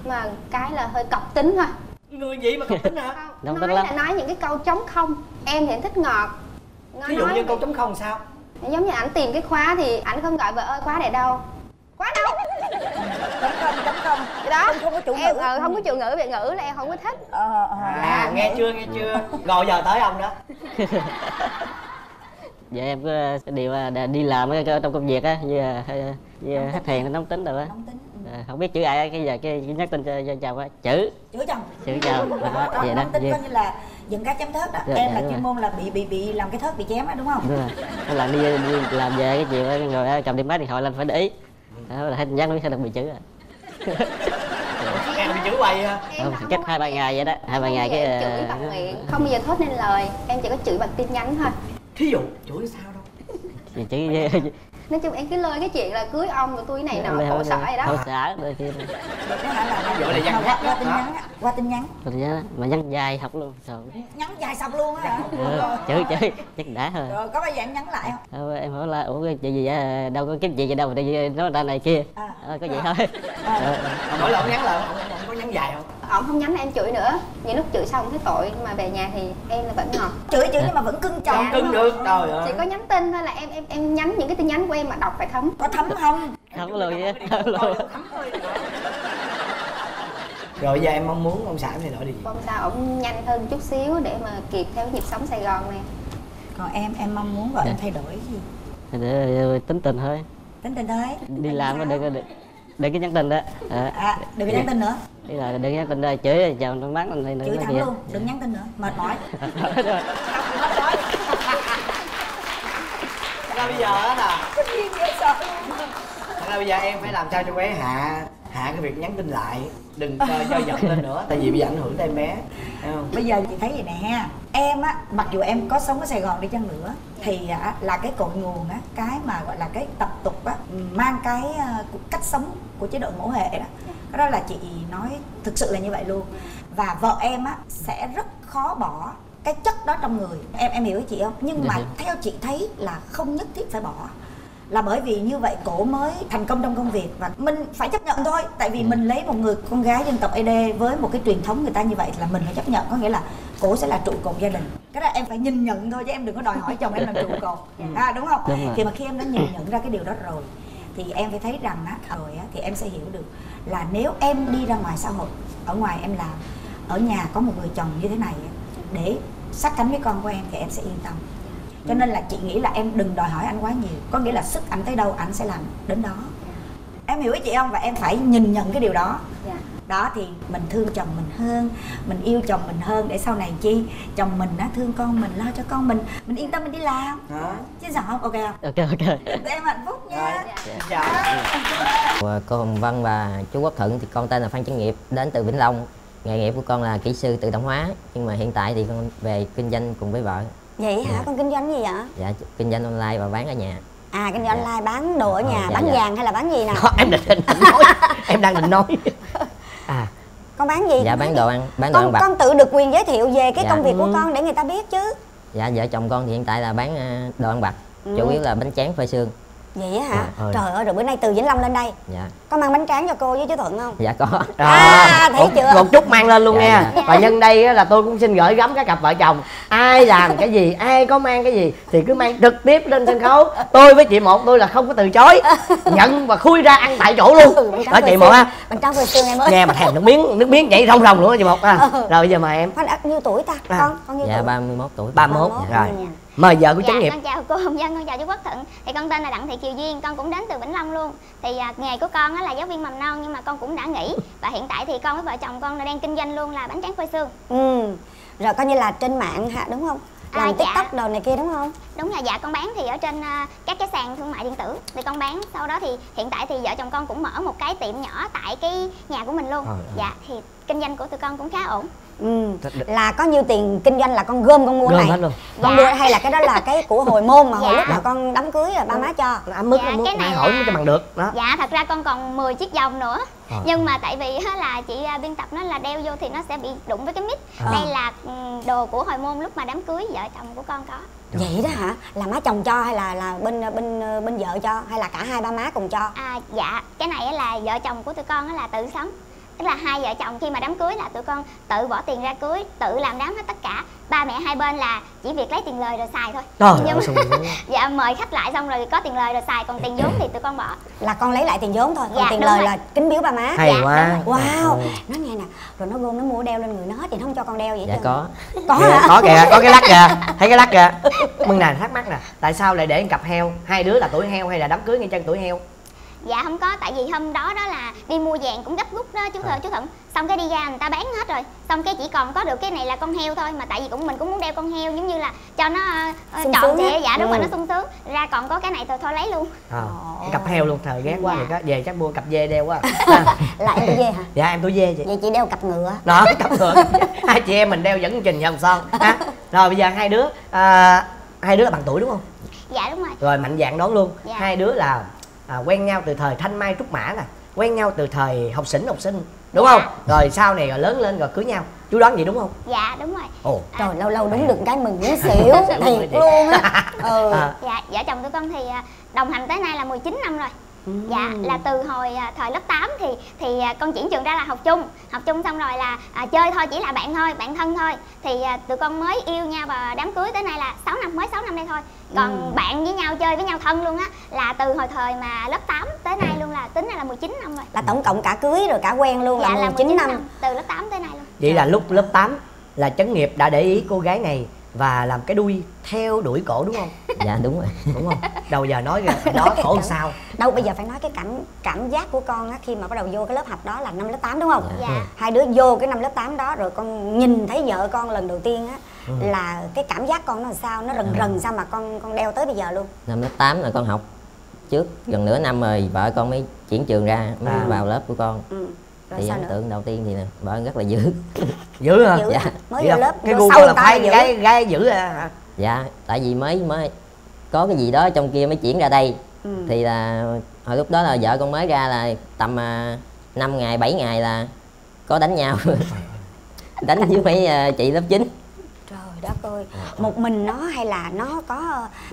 Mà cái là hơi cọc tính thôi. Người vậy mà cọc tính hả? Không, nói những cái câu trống không. Em thì thích ngọt. Ví dụ như câu trống không sao? Giống như ảnh tìm cái khóa thì ảnh không gọi vợ ơi khóa này đâu. Khóa đâu? Trống không. Cái đó em không có chủ ngữ. Không có chủ ngữ, về ngữ là em không có thích. Nghe chưa? Rồi giờ tới ông đó. Vậy em có điều đi làm trong công việc á, như khách hàng nóng tính rồi á. Không biết chữ ai cái giờ cái nhắn tin cho chồng á, chữ chồng vậy đó, coi như là dựng cá chém thớt đó. Được, em là chuyên môn là bị làm cái thớt bị chém á đúng không? Đúng rồi. Làm đi làm về cái chiều ngồi cầm điện máy điện thoại lên phải để ý là hết nhắn nó sẽ được bị chữ rồi. Em bị chữ hoài hả? Cách 2-3 ngày vậy đó, 2-3 ngày cái chửi bằng miệng, không bao giờ thốt nên lời, em chỉ có chửi bằng tin nhắn thôi. Thí dụ chửi sao đâu? Chửi nói chung em cứ lôi cái chuyện là cưới ông rồi tôi này nọ khổ sở vậy đó. Khổ sở đôi khi qua tin nhắn. Mà nhắn dài học luôn. Nhắn dài xong luôn á hả? Chửi chắc đã rồi. Rồi có bao giờ em nhắn lại không? Em hỏi là ủa chuyện gì vậy? Đâu có kiếm chuyện gì đâu mà nói ra này kia. Có vậy thôi. Mỗi lần nhắn lại ông có nhắn dài không? Ổng không nhắn em chửi nữa. Những lúc chửi xong thấy tội nhưng mà về nhà thì em là vẫn ngọt. Chửi nhưng mà vẫn cưng chồng. Cưng được. Trời ơi. Chỉ có nhắn tin thôi là em nhắn những cái tin nhắn của em mà đọc phải thấm. Có thấm không? Thấm luôn vậy. Rồi giờ em mong muốn ông xã thì đổi đi. Ông xã ổng nhanh hơn chút xíu để mà kịp theo nhịp sống Sài Gòn này. Còn em mong muốn vợ em thay đổi gì? Để tính tình thôi. Đi làm mà đừng có nhắn tin đó. Đừng có nhắn tin nữa. Đi rồi đừng nhắn tin đây, chửi chào nó mắng lên nữa. Chửi thẳng luôn, đừng nhắn tin nữa, mệt mỏi. Bây giờ là em phải làm sao cho bé hạ cái việc nhắn tin lại, đừng cho giận lên nữa, tại vì bị ảnh hưởng tới em bé. Bây giờ chị thấy vậy nè ha, em á mặc dù em có sống ở Sài Gòn đi chăng nữa thì là cái cội nguồn á, cái mà gọi là cái tập tục á, mang cái cách sống của chế độ mẫu hệ đó, cái đó là chị nói thực sự là như vậy luôn. Và vợ em á sẽ rất khó bỏ cái chất đó trong người em hiểu chị không? Nhưng mà theo chị thấy là không nhất thiết phải bỏ, là bởi vì như vậy cổ mới thành công trong công việc, và mình phải chấp nhận thôi. Tại vì mình lấy một người con gái dân tộc AD với một cái truyền thống người ta như vậy là mình phải chấp nhận, có nghĩa là cổ sẽ là trụ cột gia đình. Cái đó em phải nhìn nhận thôi chứ em đừng có đòi hỏi chồng em làm trụ cột. Đúng không? Thì mà khi em đã nhìn nhận ra cái điều đó rồi thì em phải thấy rằng á, rồi á, thì em sẽ hiểu được là nếu em đi ra ngoài xã hội, ở ngoài em làm, ở nhà có một người chồng như thế này để sát cánh với con của em thì em sẽ yên tâm. Cho nên là chị nghĩ là em đừng đòi hỏi anh quá nhiều, có nghĩa là sức anh tới đâu anh sẽ làm đến đó. Em hiểu ý chị không? Và em phải nhìn nhận cái điều đó. Đó thì mình thương chồng mình hơn, mình yêu chồng mình hơn, để sau này chi chồng mình á thương con mình, lo cho con mình yên tâm mình đi làm. Chứ sao không? Ok không? Ok. Em hạnh phúc nha. Cô Hồng Vân và chú Quốc Thuận thì con tên là Phan Chứng Nghiệp, đến từ Vĩnh Long. Nghề nghiệp của con là kỹ sư tự động hóa, nhưng mà hiện tại thì con về kinh doanh cùng với vợ. Vậy hả? Con kinh doanh gì vậy? Dạ, kinh doanh online và bán ở nhà. À, kinh doanh online, bán đồ ở nhà, bán vàng hay là bán gì nè? Em đang định nói. Con bán gì? Dạ, bán đồ ăn, bán đồ ăn vặt. Con tự được quyền giới thiệu về cái công việc của con để người ta biết chứ. Dạ, vợ chồng con thì hiện tại là bán đồ ăn vặt, chủ yếu là bánh tráng phơi sương. Vậy hả? Trời ơi, rồi bữa nay từ Vĩnh Long lên đây. Dạ. Có mang bánh tráng cho cô với chú Thuận không? Dạ có. À, thấy chưa? Một chút mang lên luôn nha. Và nhân đây là tôi cũng xin gửi gắm các cặp vợ chồng. Ai làm cái gì, ai có mang cái gì thì cứ mang trực tiếp lên sân khấu. Tôi với chị Một tôi là không có từ chối. Nhận và khui ra ăn tại chỗ luôn. Đó chị Một ha. Bánh tráng phơi sương em ơi. Nghe mà thèm nước miếng nhảy rong ròng luôn đó chị Một ha. Rồi giờ mời em. Nhiêu tuổi ta? Con nhiêu tuổi? Dạ 31 tuổi. 31. Rồi. Mời vợ của Chứng Nghiệp. Con chào cô Hồng Vân, con chào chú Quốc Thuận. Thì con tên là Đặng Thị Kiều Duyên, con cũng đến từ Vĩnh Long luôn. Thì nghề của con là giáo viên mầm non nhưng mà con cũng đã nghỉ. Và hiện tại thì con với vợ chồng con đang kinh doanh luôn là bánh tráng phơi sương. Rồi coi như là trên mạng hả, đúng không? Làm TikTok đồ này kia đúng không? Đúng là dạ, con bán thì ở trên các cái sàn thương mại điện tử. Thì con bán, sau đó thì hiện tại thì vợ chồng con cũng mở một cái tiệm nhỏ tại cái nhà của mình luôn. Dạ, thì kinh doanh của tụi con cũng khá ổn. Là có nhiêu tiền kinh doanh là con gom con mua này con mua, hay là cái đó là cái của hồi môn mà hồi lúc mà con đám cưới rồi ba má cho ấm mức cái này hỏi cho bằng được đó. Dạ thật ra con còn 10 chiếc vòng nữa nhưng mà tại vì là chị biên tập nó là đeo vô thì nó sẽ bị đụng với cái mít. Đây là đồ của hồi môn lúc mà đám cưới vợ chồng của con có. Vậy đó hả? Là má chồng cho hay là bên vợ cho hay là cả hai ba má cùng cho? Dạ cái này là vợ chồng của tụi con là tự sống. Tức là hai vợ chồng khi mà đám cưới là tụi con tự bỏ tiền ra cưới, tự làm đám hết tất cả. Ba mẹ hai bên là chỉ việc lấy tiền lời rồi xài thôi. Nhưng mà, dạ mời khách lại xong rồi có tiền lời rồi xài, còn tiền vốn thì tụi con bỏ. Là con lấy lại tiền vốn thôi, còn tiền lời là kính biếu ba má. Hay quá. Wow. Nó nghe nè, rồi nó gom nó mua đeo lên người nó hết thì nó không cho con đeo vậy chứ. Có hả? Có kìa, có cái lắc kìa. Thấy cái lắc kìa. Mừng nè, thắc mắc nè, tại sao lại để cặp heo? Hai đứa là tuổi heo hay là đám cưới ngay chân tuổi heo? Dạ không có, tại vì hôm đó đó là đi mua vàng cũng gấp rút đó chú Thuận. Xong cái đi ra người ta bán hết rồi, xong cái chỉ còn có được cái này là con heo thôi. Mà tại vì mình cũng muốn đeo con heo giống như là cho nó trọn trịa. Dạ đúng rồi, nó sung sướng. Ra còn có cái này thôi lấy luôn. Cặp heo luôn, thời ghét quá. Dạ. Về chắc mua cặp dê đeo quá. Là em tuổi dê hả? Dạ em tuổi dê chị. Vậy chị đeo cặp ngựa đó, cặp ngựa. Hai chị em mình đeo dẫn trình vòng son. Rồi bây giờ hai đứa là bằng tuổi đúng không? Dạ đúng rồi. Rồi mạnh dạn đón luôn. Hai đứa là quen nhau từ thời thanh mai trúc mã nè, quen nhau từ thời học sinh đúng không? Rồi sau này rồi lớn lên rồi cưới nhau, chú đoán vậy đúng không? Dạ đúng rồi. Trời lâu lâu đúng được cái mừng muốn xỉu thiệt luôn á. Dạ vợ chồng tụi con thì đồng hành tới nay là 19 năm rồi. Dạ là từ hồi thời lớp 8 thì con chuyển trường ra là học chung xong rồi là chơi thôi, chỉ là bạn thân thôi. Thì tụi con mới yêu nhau và đám cưới tới nay là 6 năm, mới 6 năm đây thôi. Còn bạn với nhau, chơi với nhau thân luôn á là từ hồi thời mà lớp 8 tới nay luôn, là tính ra là 19 năm rồi. Là tổng cộng cả cưới rồi cả quen luôn. Dạ, là 19 năm từ lớp 8 tới nay luôn. Vậy là lúc lớp 8 là Trấn Nghiệp đã để ý cô gái này và làm cái đuôi theo đuổi cổ đúng không? Dạ đúng rồi. Đúng không? Đầu giờ nói rồi đó, cổ làm sao? Đâu bây giờ phải nói cái cảm giác của con á, khi mà bắt đầu vô cái lớp học đó là năm lớp 8 đúng không? Dạ. Hai đứa vô cái năm lớp 8 đó rồi con nhìn thấy vợ con lần đầu tiên á, là cái cảm giác con nó làm sao, nó rần rần sao mà con đeo tới bây giờ luôn. Năm lớp 8 là con học trước gần nửa năm rồi vợ con mới chuyển trường ra, mới vào lớp của con. Thì ấn tượng đầu tiên thì nè, vợ rất là dữ. Dữ hả? Dạ. Mới vô lớp, cái gu là phải gái dữ hả? Dạ, tại vì mới có cái gì đó trong kia mới chuyển ra đây. Thì là hồi lúc đó là vợ con mới ra là tầm 5 ngày 7 ngày là có đánh nhau. Đánh với mấy chị lớp 9. Trời đất ơi, một mình nó hay là nó có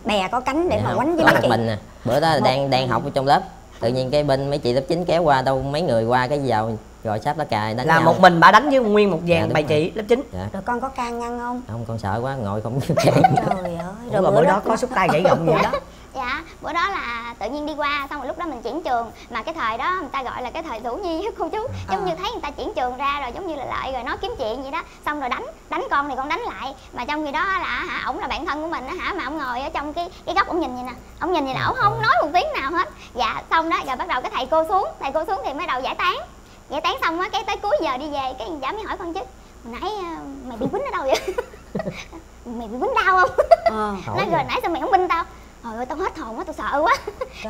bè có cánh để mà quánh với mấy chị? Có một mình nè, bữa đó đang học trong lớp. Tự nhiên cái bên mấy chị lớp 9 kéo qua đâu mấy người qua cái vào gọi sáp lá cài đánh nhau. Một mình bà đánh với nguyên một dàn bài chị lớp 9. Rồi con có can ngăn không? Không, con sợ quá ngồi không. Trời ơi. Rồi bữa đó có xúc tay gãy gọng gì đó. Dạ, bữa đó là tự nhiên đi qua xong rồi lúc đó mình chuyển trường. Mà cái thời đó người ta gọi là cái thời thủ nhi á cô chú. Giống như thấy người ta chuyển trường ra rồi giống như là lợi rồi nói kiếm chuyện vậy đó. Xong rồi đánh con thì con đánh lại. Mà trong khi đó là ổng là bạn thân của mình á mà ổng ngồi ở trong cái góc ổng nhìn vậy nè. Ổng nhìn vậy là ổng không nói một tiếng nào hết. Dạ, xong đó rồi bắt đầu cái thầy cô xuống thì mới đầu giải tán xong á, cái tới cuối giờ đi về cái giả mới hỏi con chứ hồi nãy mày bị quýnh ở đâu vậy? Mày bị quýnh đau không? Nói rồi nãy sao mày không binh tao? Trời ơi, tao hết hồn quá, tao sợ quá.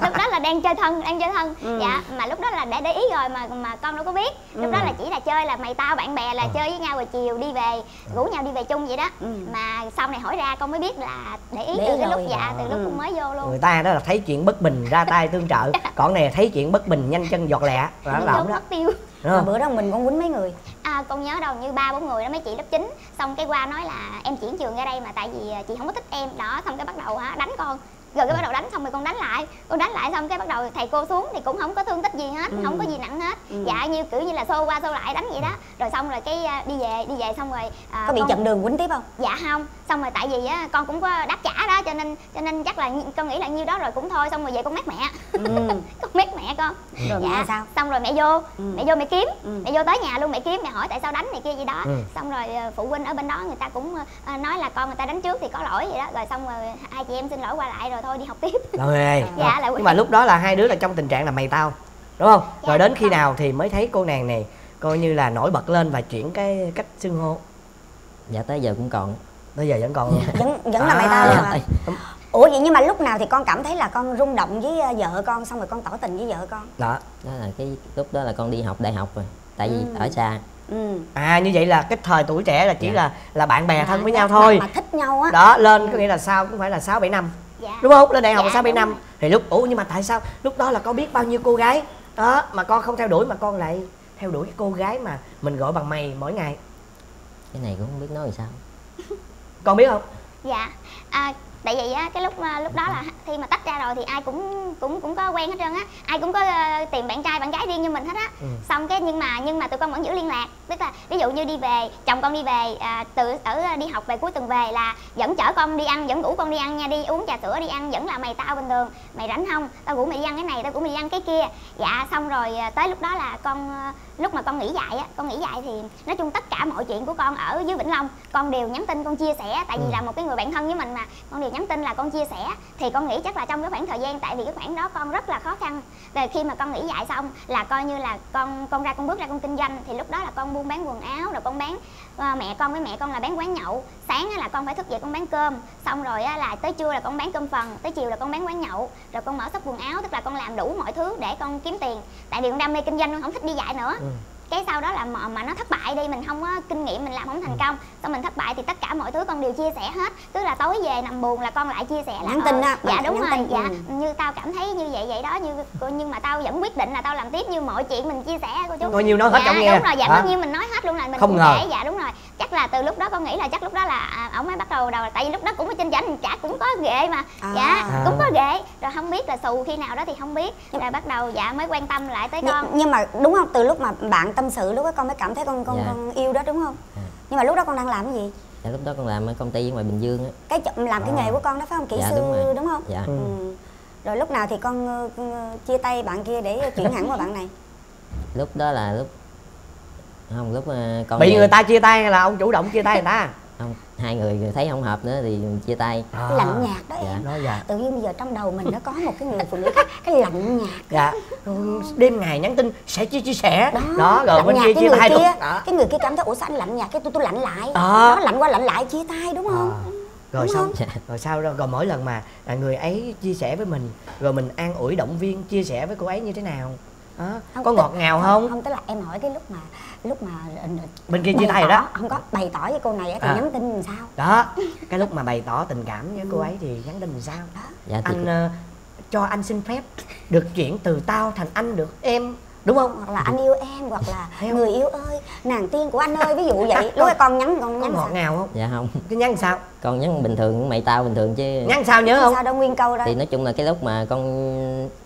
Lúc đó là đang chơi thân. Ừ. Dạ, mà lúc đó là để ý rồi mà con đâu có biết. Lúc đó là chỉ là chơi, là mày tao bạn bè là chơi với nhau rồi chiều đi về, rủ nhau đi về chung vậy đó. Mà sau này hỏi ra con mới biết là để ý từ cái lúc dạ, từ lúc mới vô luôn. Người ta đó là thấy chuyện bất bình ra tay tương trợ, còn này là thấy chuyện bất bình nhanh chân giọt lẹ. Đó là ổng đó. Bữa đó mình con quýnh mấy người? À, con nhớ đâu như 3-4 người đó, mấy chị lớp 9. Xong cái qua nói là em chuyển trường ra đây mà tại vì chị không có thích em đó. Xong cái bắt đầu đánh con, rồi cái bắt đầu đánh, xong rồi con đánh lại, xong cái bắt đầu thầy cô xuống thì cũng không có thương tích gì hết, không có gì nặng hết. Dạ, như kiểu như là xô qua xô lại đánh vậy đó. Rồi xong rồi cái đi về xong rồi có bị con... chặn đường quýnh tiếp không? Dạ không. Xong rồi tại vì á con cũng có đáp trả đó, cho nên chắc là con nghĩ là nhiêu đó rồi cũng thôi. Xong rồi về con mát mẹ. Con mát mẹ con. Rồi dạ, mẹ sao? Xong rồi mẹ vô, mẹ kiếm, mẹ vô tới nhà luôn, mẹ kiếm, mẹ hỏi tại sao đánh này kia gì đó. Xong rồi phụ huynh ở bên đó người ta cũng nói là con người ta đánh trước thì có lỗi vậy đó. Rồi xong rồi hai chị em xin lỗi qua lại rồi thôi đi học tiếp. Rồi. Dạ, là... Nhưng mà lúc đó là hai đứa là trong tình trạng là mày tao, đúng không? Dạ, rồi đến khi không. Nào thì mới thấy cô nàng này coi như là nổi bật lên và chuyển cái cách xưng hô? Dạ tới giờ cũng còn. Tới giờ vẫn còn. Vẫn là mày tao luôn hả? Ủa vậy nhưng mà lúc nào thì con cảm thấy là con rung động với vợ con, xong rồi con tỏ tình với vợ con? Đó. Đó là cái lúc đó là con đi học đại học rồi. Tại vì ở xa. À như vậy là cái thời tuổi trẻ là chỉ là bạn bè thân với nhau thôi. Mà thích nhau á. Đó, lên có nghĩa là sao cũng phải là 6-7 năm. Dạ. Đúng không? Lên đại học 6-7 năm. Thì lúc nhưng mà tại sao lúc đó là con biết bao nhiêu cô gái đó mà con không theo đuổi, mà con lại theo đuổi cái cô gái mà mình gọi bằng mày mỗi ngày? Cái này cũng không biết nói làm sao. Con biết không? Dạ. Tại vì á, cái lúc đó là khi mà tách ra rồi thì ai cũng có quen hết trơn á, ai cũng có tìm bạn trai bạn gái riêng như mình hết á. Xong cái nhưng mà tụi con vẫn giữ liên lạc, tức là ví dụ như đi về, chồng con đi về từ ở đi học về cuối tuần về là vẫn chở con đi ăn, vẫn ngủ con đi ăn nha, đi uống trà sữa đi ăn, vẫn là mày tao bình thường, mày rảnh không tao rủ mày đi ăn cái này, tao rủ mày đi ăn cái kia. Dạ, xong rồi tới lúc đó là con lúc mà con nghỉ dạy á, con nghỉ dạy thì nói chung tất cả mọi chuyện của con ở dưới Vĩnh Long con đều nhắn tin con chia sẻ, tại vì là một cái người bạn thân với mình mà con đều nhắn tin là con chia sẻ. Thì con nghĩ chắc là trong cái khoảng thời gian, tại vì cái khoảng đó con rất là khó khăn, rồi khi mà con nghỉ dạy xong là coi như là con bước ra con kinh doanh. Thì lúc đó là con buôn bán quần áo, rồi con bán mẹ con là bán quán nhậu, sáng là con phải thức dậy con bán cơm, xong rồi là tới trưa là con bán cơm phần, tới chiều là con bán quán nhậu, rồi con mở shop quần áo, tức là con làm đủ mọi thứ để con kiếm tiền, tại vì con đam mê kinh doanh, con không thích đi dạy nữa. Cái sau đó là mà nó thất bại đi, mình không có kinh nghiệm, mình làm không thành công, xong mình thất bại thì tất cả mọi thứ con đều chia sẻ hết, tức là tối về nằm buồn là con lại chia sẻ là tin á. Dạ đúng rồi, dạ như tao cảm thấy như vậy đó, nhưng mà tao vẫn quyết định là tao làm tiếp, như mọi chuyện mình chia sẻ cô chú. Bao nhiêu nói hết trong nghe. Đúng rồi, dạ bao nhiêu mình nói hết luôn là mình không kể. Dạ đúng rồi. Chắc là từ lúc đó con nghĩ là chắc lúc đó là ổng mới bắt đầu, tại vì lúc đó cũng ở trên chảnh chả cũng có ghệ mà. Dạ, cũng có ghệ, rồi không biết là xù khi nào đó thì không biết, là bắt đầu dạ mới quan tâm lại tới con. Nhưng mà đúng không? Từ lúc mà bạn tâm sự lúc đó con mới cảm thấy con yêu đó đúng không? Nhưng mà lúc đó con đang làm cái gì? Dạ, lúc đó con làm ở công ty ngoài Bình Dương á. Cái làm cái nghề của con đó phải không? Kỹ sư đúng không? Dạ. Rồi lúc nào thì con chia tay bạn kia để chuyển hẳn qua bạn này? Lúc đó là lúc con bị người ta chia tay hay là ông chủ động chia tay người ta? Không, hai người thấy không hợp nữa thì chia tay. Lạnh nhạt đó em. Dạ. Tự nhiên bây giờ trong đầu mình nó có một cái người phụ nữ cái lạnh nhạt. Dạ. Đêm ngày nhắn tin sẽ chia sẻ. Đó rồi bên kia chia tay luôn. Cái người kia cảm thấy ủa sao anh lạnh nhạt, cái tôi lạnh lại. Nó lạnh qua lạnh lại chia tay đúng không? Rồi xong rồi sao đó, rồi mỗi lần mà người ấy chia sẻ với mình, rồi mình an ủi động viên chia sẻ với cô ấy như thế nào? Có ngọt ngào không? Không, tức là em hỏi cái lúc mà bên kia chia tay rồi đó, không có bày tỏ với cô này thì nhắn tin làm sao? Đó, cái lúc mà bày tỏ tình cảm với cô ấy thì nhắn tin làm sao? Dạ, anh cho anh xin phép được chuyển từ tao thành anh được em, đúng không? Hoặc là anh yêu em, hoặc là người yêu ơi, nàng tiên của anh ơi, ví dụ vậy. Lúc con nhắn ngọt ngào không? Dạ không. Cái nhắn sao? Con nhắn bình thường, mày tao bình thường chứ. Nhắn sao nhớ không? Sao đâu nguyên câu đó. Thì nói chung là cái lúc mà con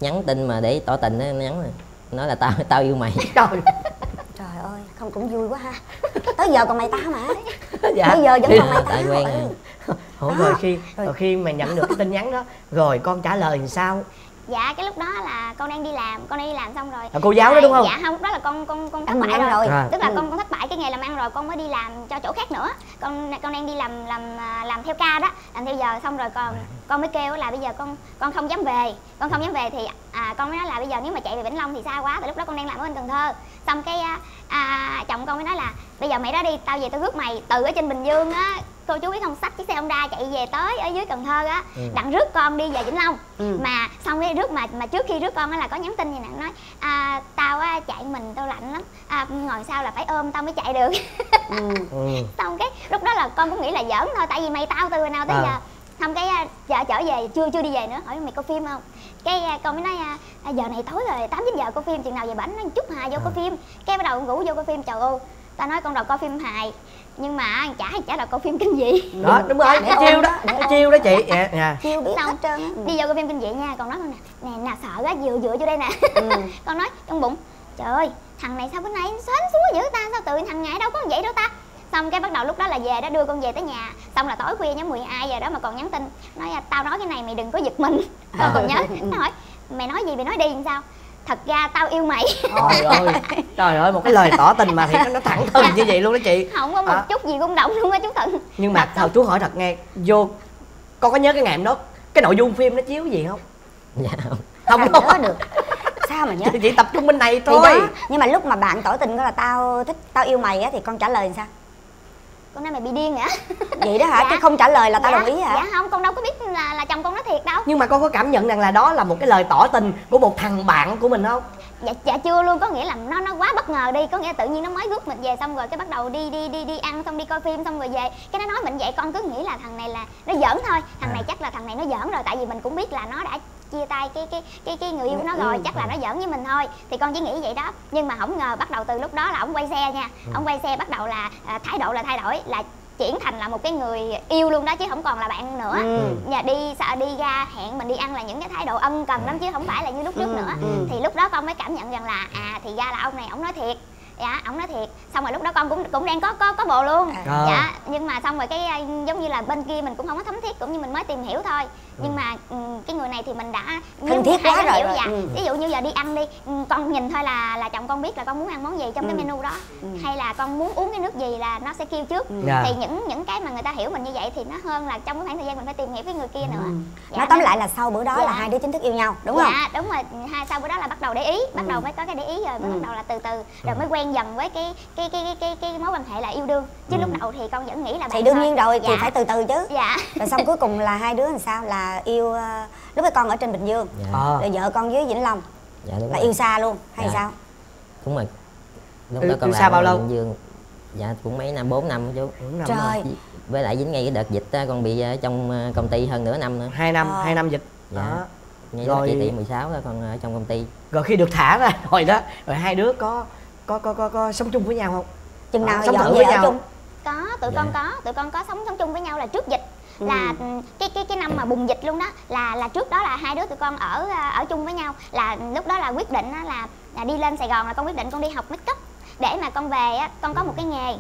nhắn tin mà để tỏ tình á, nhắn rồi nói là tao yêu mày. Trời ơi, không cũng vui quá ha. Tới giờ còn mày tao mà. Dạ. Bây giờ vẫn còn mày tao. Quen rồi khi mà nhận được cái tin nhắn đó, rồi con trả lời làm sao? Dạ, cái lúc đó là con đang đi làm xong rồi. Là cô giáo đó đúng không? Dạ không, đó là con thất bại rồi. Tức là con thất bại cái nghề làm ăn rồi, con mới đi làm cho chỗ khác nữa. Con đang đi làm theo ca đó, làm theo giờ, xong rồi con mới kêu là bây giờ con không dám về. Con không dám về thì con mới nói là bây giờ nếu mà chạy về Vĩnh Long thì xa quá, tại lúc đó con đang làm ở bên Cần Thơ. Xong cái chồng con mới nói là bây giờ mày đó đi, tao về tao rước mày từ ở trên Bình Dương á cô chú biết không, xách chiếc xe ông ra chạy về tới ở dưới Cần Thơ á, đặng rước con đi về Vĩnh Long. Mà xong cái rước mà trước khi rước con á là có nhắn tin gì nè, nói tao á chạy mình tao lạnh lắm, ngồi sau là phải ôm tao mới chạy được. Xong cái lúc đó là con cũng nghĩ là giỡn thôi, tại vì mày tao từ hồi nào tới giờ. Xong cái vợ trở về chưa đi về nữa, hỏi mày có phim không, cái con mới nói giờ này tối rồi, 8-9 giờ có phim, chừng nào về bảnh, nói chút hài vô có phim. Cái bắt đầu ngủ vô coi phim, trời ơi ta nói con đòi coi phim hài nhưng mà chả đòi coi phim kinh dị đó. Đúng rồi, chiêu đó, chiêu đó chị nè, chiêu biết hết trơn. Đi vô coi phim kinh dị nha, còn nói luôn nè, sợ quá dựa vô đây nè. Con nói trong bụng, trời ơi thằng này sao bữa nay sến súa dữ ta, sao tự thằng ngày đâu có vậy đâu ta. Xong cái bắt đầu lúc đó là về đó, đưa con về tới nhà. Xong là tối khuya nhóm 12 giờ đó mà còn nhắn tin, nói tao nói cái này mày đừng có giật mình. Tao còn nhớ, nó hỏi mày nói gì mày nói đi làm sao. Thật ra tao yêu mày. Trời ơi, một cái lời tỏ tình mà thì nó thẳng thừng như vậy luôn đó chị. Không có một chút gì rung động luôn á chú Thận. Nhưng mà thôi chú hỏi thật nghe, vô con có nhớ cái ngày hôm đó cái nội dung phim nó chiếu gì không? Dạ không nhớ được. Sao mà nhớ, chị tập trung bên này thôi đó. Nhưng mà lúc mà bạn tỏ tình là tao thích, tao yêu mày á, thì con trả lời sao? Con nói mày bị điên hả? Vậy đó hả? Dạ. Cái không trả lời là tao đồng ý hả? Dạ không, con đâu có biết là chồng con nói thiệt đâu. Nhưng mà con có cảm nhận rằng là đó là một cái lời tỏ tình của một thằng bạn của mình không? Dạ chưa luôn, có nghĩa là nó quá bất ngờ đi, có nghĩa tự nhiên nó mới rước mình về, xong rồi cái bắt đầu đi ăn, xong đi coi phim, xong rồi về cái nó nói mình vậy, con cứ nghĩ là thằng này là nó giỡn thôi, thằng này chắc là thằng này nó giỡn rồi, tại vì mình cũng biết là nó đã chia tay cái người yêu của nó rồi, chắc là nó giỡn với mình thôi, thì con chỉ nghĩ vậy đó. Nhưng mà không ngờ bắt đầu từ lúc đó là ông quay xe nha, ông quay xe bắt đầu là thái độ là thay đổi, là chuyển thành là một cái người yêu luôn đó, chứ không còn là bạn nữa. Nhà đi sợ đi ra hẹn mình đi ăn là những cái thái độ ân cần lắm, chứ không phải là như lúc trước nữa. Thì lúc đó con mới cảm nhận rằng là thì ra là ông này ổng nói thiệt. Dạ ổng nói thiệt. Xong rồi lúc đó con cũng đang có bồ luôn. Dạ nhưng mà xong rồi cái giống như là bên kia mình cũng không có thấm thiết, cũng như mình mới tìm hiểu thôi. Nhưng mà cái người này thì mình đã thân thiết quá rồi. Dạ. Ví dụ như giờ đi ăn đi, con nhìn thôi là chồng con biết là con muốn ăn món gì trong cái menu đó, hay là con muốn uống cái nước gì là nó sẽ kêu trước. Thì những cái mà người ta hiểu mình như vậy thì nó hơn là trong cái khoảng thời gian mình phải tìm hiểu cái người kia nữa. Dạ, nói tóm lại là sau bữa đó là hai đứa chính thức yêu nhau đúng không? Dạ đúng rồi, sau bữa đó là bắt đầu để ý, bắt đầu mới có cái để ý rồi mới bắt đầu là từ rồi mới quen dần với cái mối quan hệ là yêu đương, chứ lúc đầu thì con vẫn nghĩ là bạn. Thì đương nhiên rồi, thì phải từ từ chứ. Rồi xong cuối cùng là hai đứa làm sao là yêu? Lúc đó con ở trên Bình Dương, rồi vợ con dưới Vĩnh Long, là yêu xa luôn hay sao? Đúng rồi, lúc đó con xa bao lâu? Bình Dương, dạ cũng mấy năm, 4 năm chú. Trời, với lại dính ngay cái đợt dịch con bị trong công ty hơn nửa năm nữa. 2 năm dịch. Dạ. Rồi chị 16 đó con ở trong công ty. Rồi khi được thả ra hồi đó, rồi hai đứa có sống chung với nhau không? Chừng nào sống thử với nhau chung? Có, tụi con có sống chung với nhau là trước dịch, là cái năm mà bùng dịch luôn đó, là trước đó là hai đứa tụi con ở chung với nhau, là lúc đó là quyết định là đi lên Sài Gòn, là con quyết định con đi học make up để mà con về á, con có một cái nghề.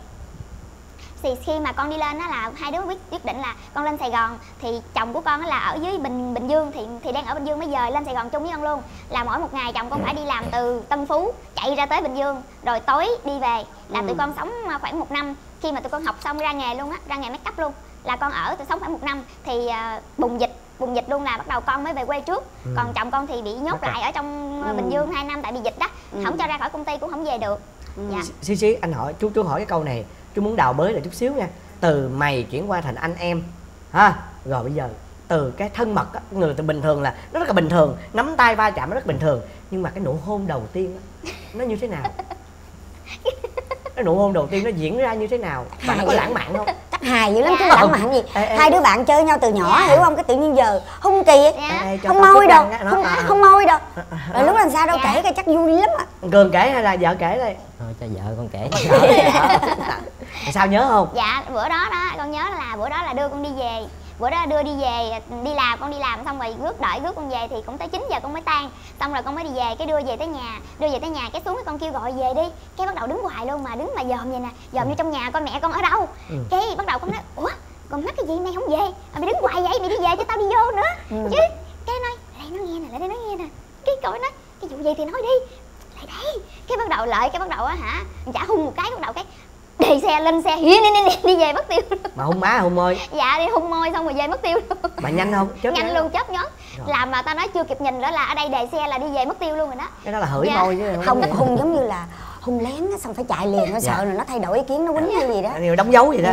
Thì khi mà con đi lên đó là hai đứa quyết định là con lên Sài Gòn, thì chồng của con là ở dưới Bình Dương, thì đang ở Bình Dương, bây giờ lên Sài Gòn chung với con luôn, là mỗi một ngày chồng con phải đi làm từ Tân Phú chạy ra tới Bình Dương rồi tối đi về, là tụi con sống khoảng 1 năm. Khi mà tụi con học xong ra nghề luôn á, ra nghề make up luôn, là con ở tụi sống khoảng 1 năm thì bùng dịch luôn, là bắt đầu con mới về quê trước. Còn chồng con thì bị nhốt lại ở trong Bình Dương 2 năm tại vì dịch đó, không cho ra khỏi công ty cũng không về được. Dạ. Xí anh hỏi chú hỏi cái câu này, chú muốn đào bới lại chút xíu nha. Từ mày chuyển qua thành anh em ha, rồi bây giờ từ cái thân mật á, người từ bình thường là nó rất là bình thường, nắm tay va chạm nó rất bình thường, nhưng mà cái nụ hôn đầu tiên á, nó như thế nào? Cái nụ hôn đầu tiên nó diễn ra như thế nào? Mà nó có lãng mạn không? Chắc hài dữ lắm chứ lãng mạn gì. Hai đứa bạn chơi nhau từ nhỏ hiểu không? Cái tự nhiên giờ hung kỳ, không môi đâu, không môi đâu. Rồi lúc làm sao đâu, kể cái chắc vui lắm ạ. Cường kể hay là vợ kể đây? Thôi cho vợ con kể. Sao nhớ không? Dạ bữa đó đó con nhớ là bữa đó là đưa con đi về, bữa đó đưa đi về đi làm, con đi làm xong rồi rước con về thì cũng tới 9 giờ con mới tan, xong rồi con mới đi về, cái đưa về tới nhà cái xuống, cái con kêu gọi về đi, cái bắt đầu đứng hoài luôn, mà đứng mà dòm vậy nè, dòm vô trong nhà coi mẹ con ở đâu. Cái bắt đầu con nói ủa con mắc cái gì mày không về, mày đứng hoài vậy, mày đi về cho tao đi vô nữa chứ. Cái nói lại nó nghe nè, lại đây nó nghe nè, cái cậu nói cái vụ gì thì nói đi, lại đây. Cái bắt đầu lại, cái bắt đầu á hả, chả hung một cái, bắt đầu cái đi xe lên xe hí đi về mất tiêu luôn. Mà hung má hung môi? Dạ đi hung môi xong rồi về mất tiêu luôn. Mà nhanh không? Nhanh luôn, chớp nhớt. Làm mà ta nói chưa kịp nhìn nữa là ở đây đề xe là đi về mất tiêu luôn rồi đó. Cái đó là hửi môi chứ không. Không, hung giống như là hung lén xong phải chạy liền, nó sợ rồi nó thay đổi ý kiến, nó quýnh hay gì đó, đóng dấu gì đó.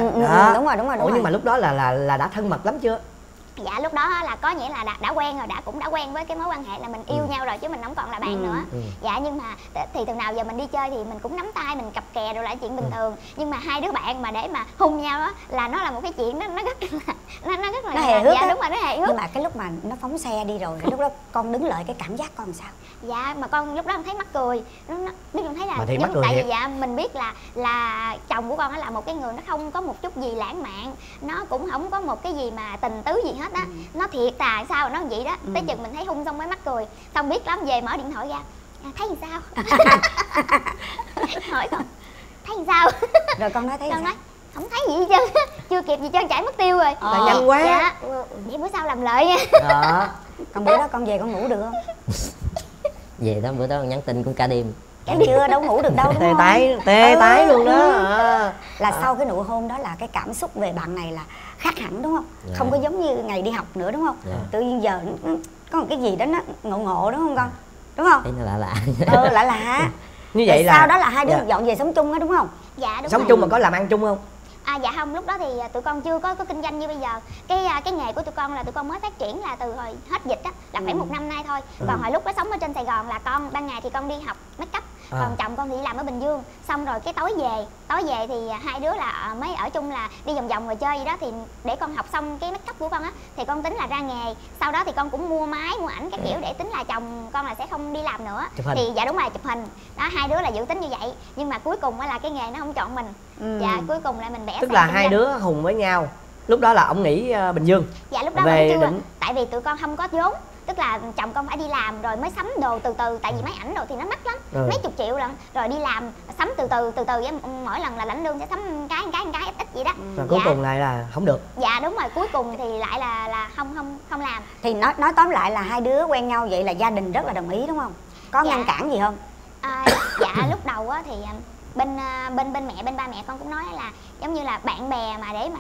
Đúng rồi. Ủa, nhưng mà lúc đó là đã thân mật lắm chưa? Dạ lúc đó là có nghĩa là đã quen rồi, cũng đã quen với cái mối quan hệ là mình yêu nhau rồi chứ mình không còn là bạn nữa. Dạ nhưng mà thì từ nào giờ mình đi chơi thì mình cũng nắm tay, mình cặp kè rồi là chuyện bình thường. Nhưng mà hai đứa bạn mà để mà hung nhau á là nó là một cái chuyện nó rất là nó hề hước. Dạ, đúng rồi, nó hề hước. Nhưng mà cái lúc mà nó phóng xe đi rồi lúc đó con đứng lại cái cảm giác con sao? Dạ mà con lúc đó con thấy mắc cười, nó con thấy là tại vì mình biết là chồng của con là một cái người nó không có một chút gì lãng mạn, nó cũng không có một cái gì mà tình tứ gì hết á. Nó thiệt thà sao nó vậy đó. Tới chừng mình thấy hung xong mới mắc cười, xong biết lắm về mở điện thoại ra thấy làm sao hỏi con thấy làm sao rồi con nói thấy con nói không thấy gì hết trơn, chưa kịp gì trơn, chảy mất tiêu rồi. Nhanh quá. Dạ vậy bữa sau làm lợi nha. Còn bữa đó con về con ngủ được không? Về đó bữa đó nhắn tin cũng cả đêm. Cái chưa đâu ngủ được đâu, đúng không? Tê tái luôn đó. Là sau cái nụ hôn đó là cái cảm xúc về bạn này là khác hẳn đúng không? Không có giống như ngày đi học nữa đúng không? Tự nhiên giờ có một cái gì đó nó ngộ đúng không con? Đúng không? Thế nó lạ lạ. Như vậy là sau đó là hai đứa dọn về sống chung á đúng không? Dạ đúng. Sống chung mà có làm ăn chung không? Dạ không, lúc đó thì tụi con chưa có kinh doanh như bây giờ. Cái nghề của tụi con là tụi con mới phát triển là từ hồi hết dịch á, là khoảng 1 năm nay thôi. Còn hồi lúc đó sống ở trên Sài Gòn là con ban ngày thì con đi học make up, còn chồng con thì đi làm ở Bình Dương. Xong rồi cái tối về thì hai đứa là mới ở chung, là đi vòng rồi chơi gì đó. Thì để con học xong cái make up của con á thì con tính là ra nghề. Sau đó thì con cũng mua máy mua ảnh các kiểu để tính là chồng con là sẽ không đi làm nữa, thì dạ đúng là chụp hình đó. Hai đứa là dự tính như vậy, nhưng mà cuối cùng là cái nghề nó không chọn mình. Dạ cuối cùng là mình bẻ. Tức là hai đứa hùng với nhau. Lúc đó là ông nghỉ Bình Dương. Dạ lúc đó về chưa định... Tại vì tụi con không có vốn, tức là chồng con phải đi làm rồi mới sắm đồ từ từ, tại vì máy ảnh đồ thì nó mắc lắm, mấy chục triệu lần, rồi đi làm sắm từ từ, mỗi lần là lãnh lương sẽ sắm một cái ít vậy đó. Rồi cuối cùng lại là không được. Dạ đúng rồi, cuối cùng thì lại là không làm. Thì nói tóm lại là hai đứa quen nhau vậy là gia đình rất là đồng ý đúng không? Có ngăn cản gì không? Dạ lúc đầu á thì bên ba mẹ con cũng nói là giống như là bạn bè mà để mà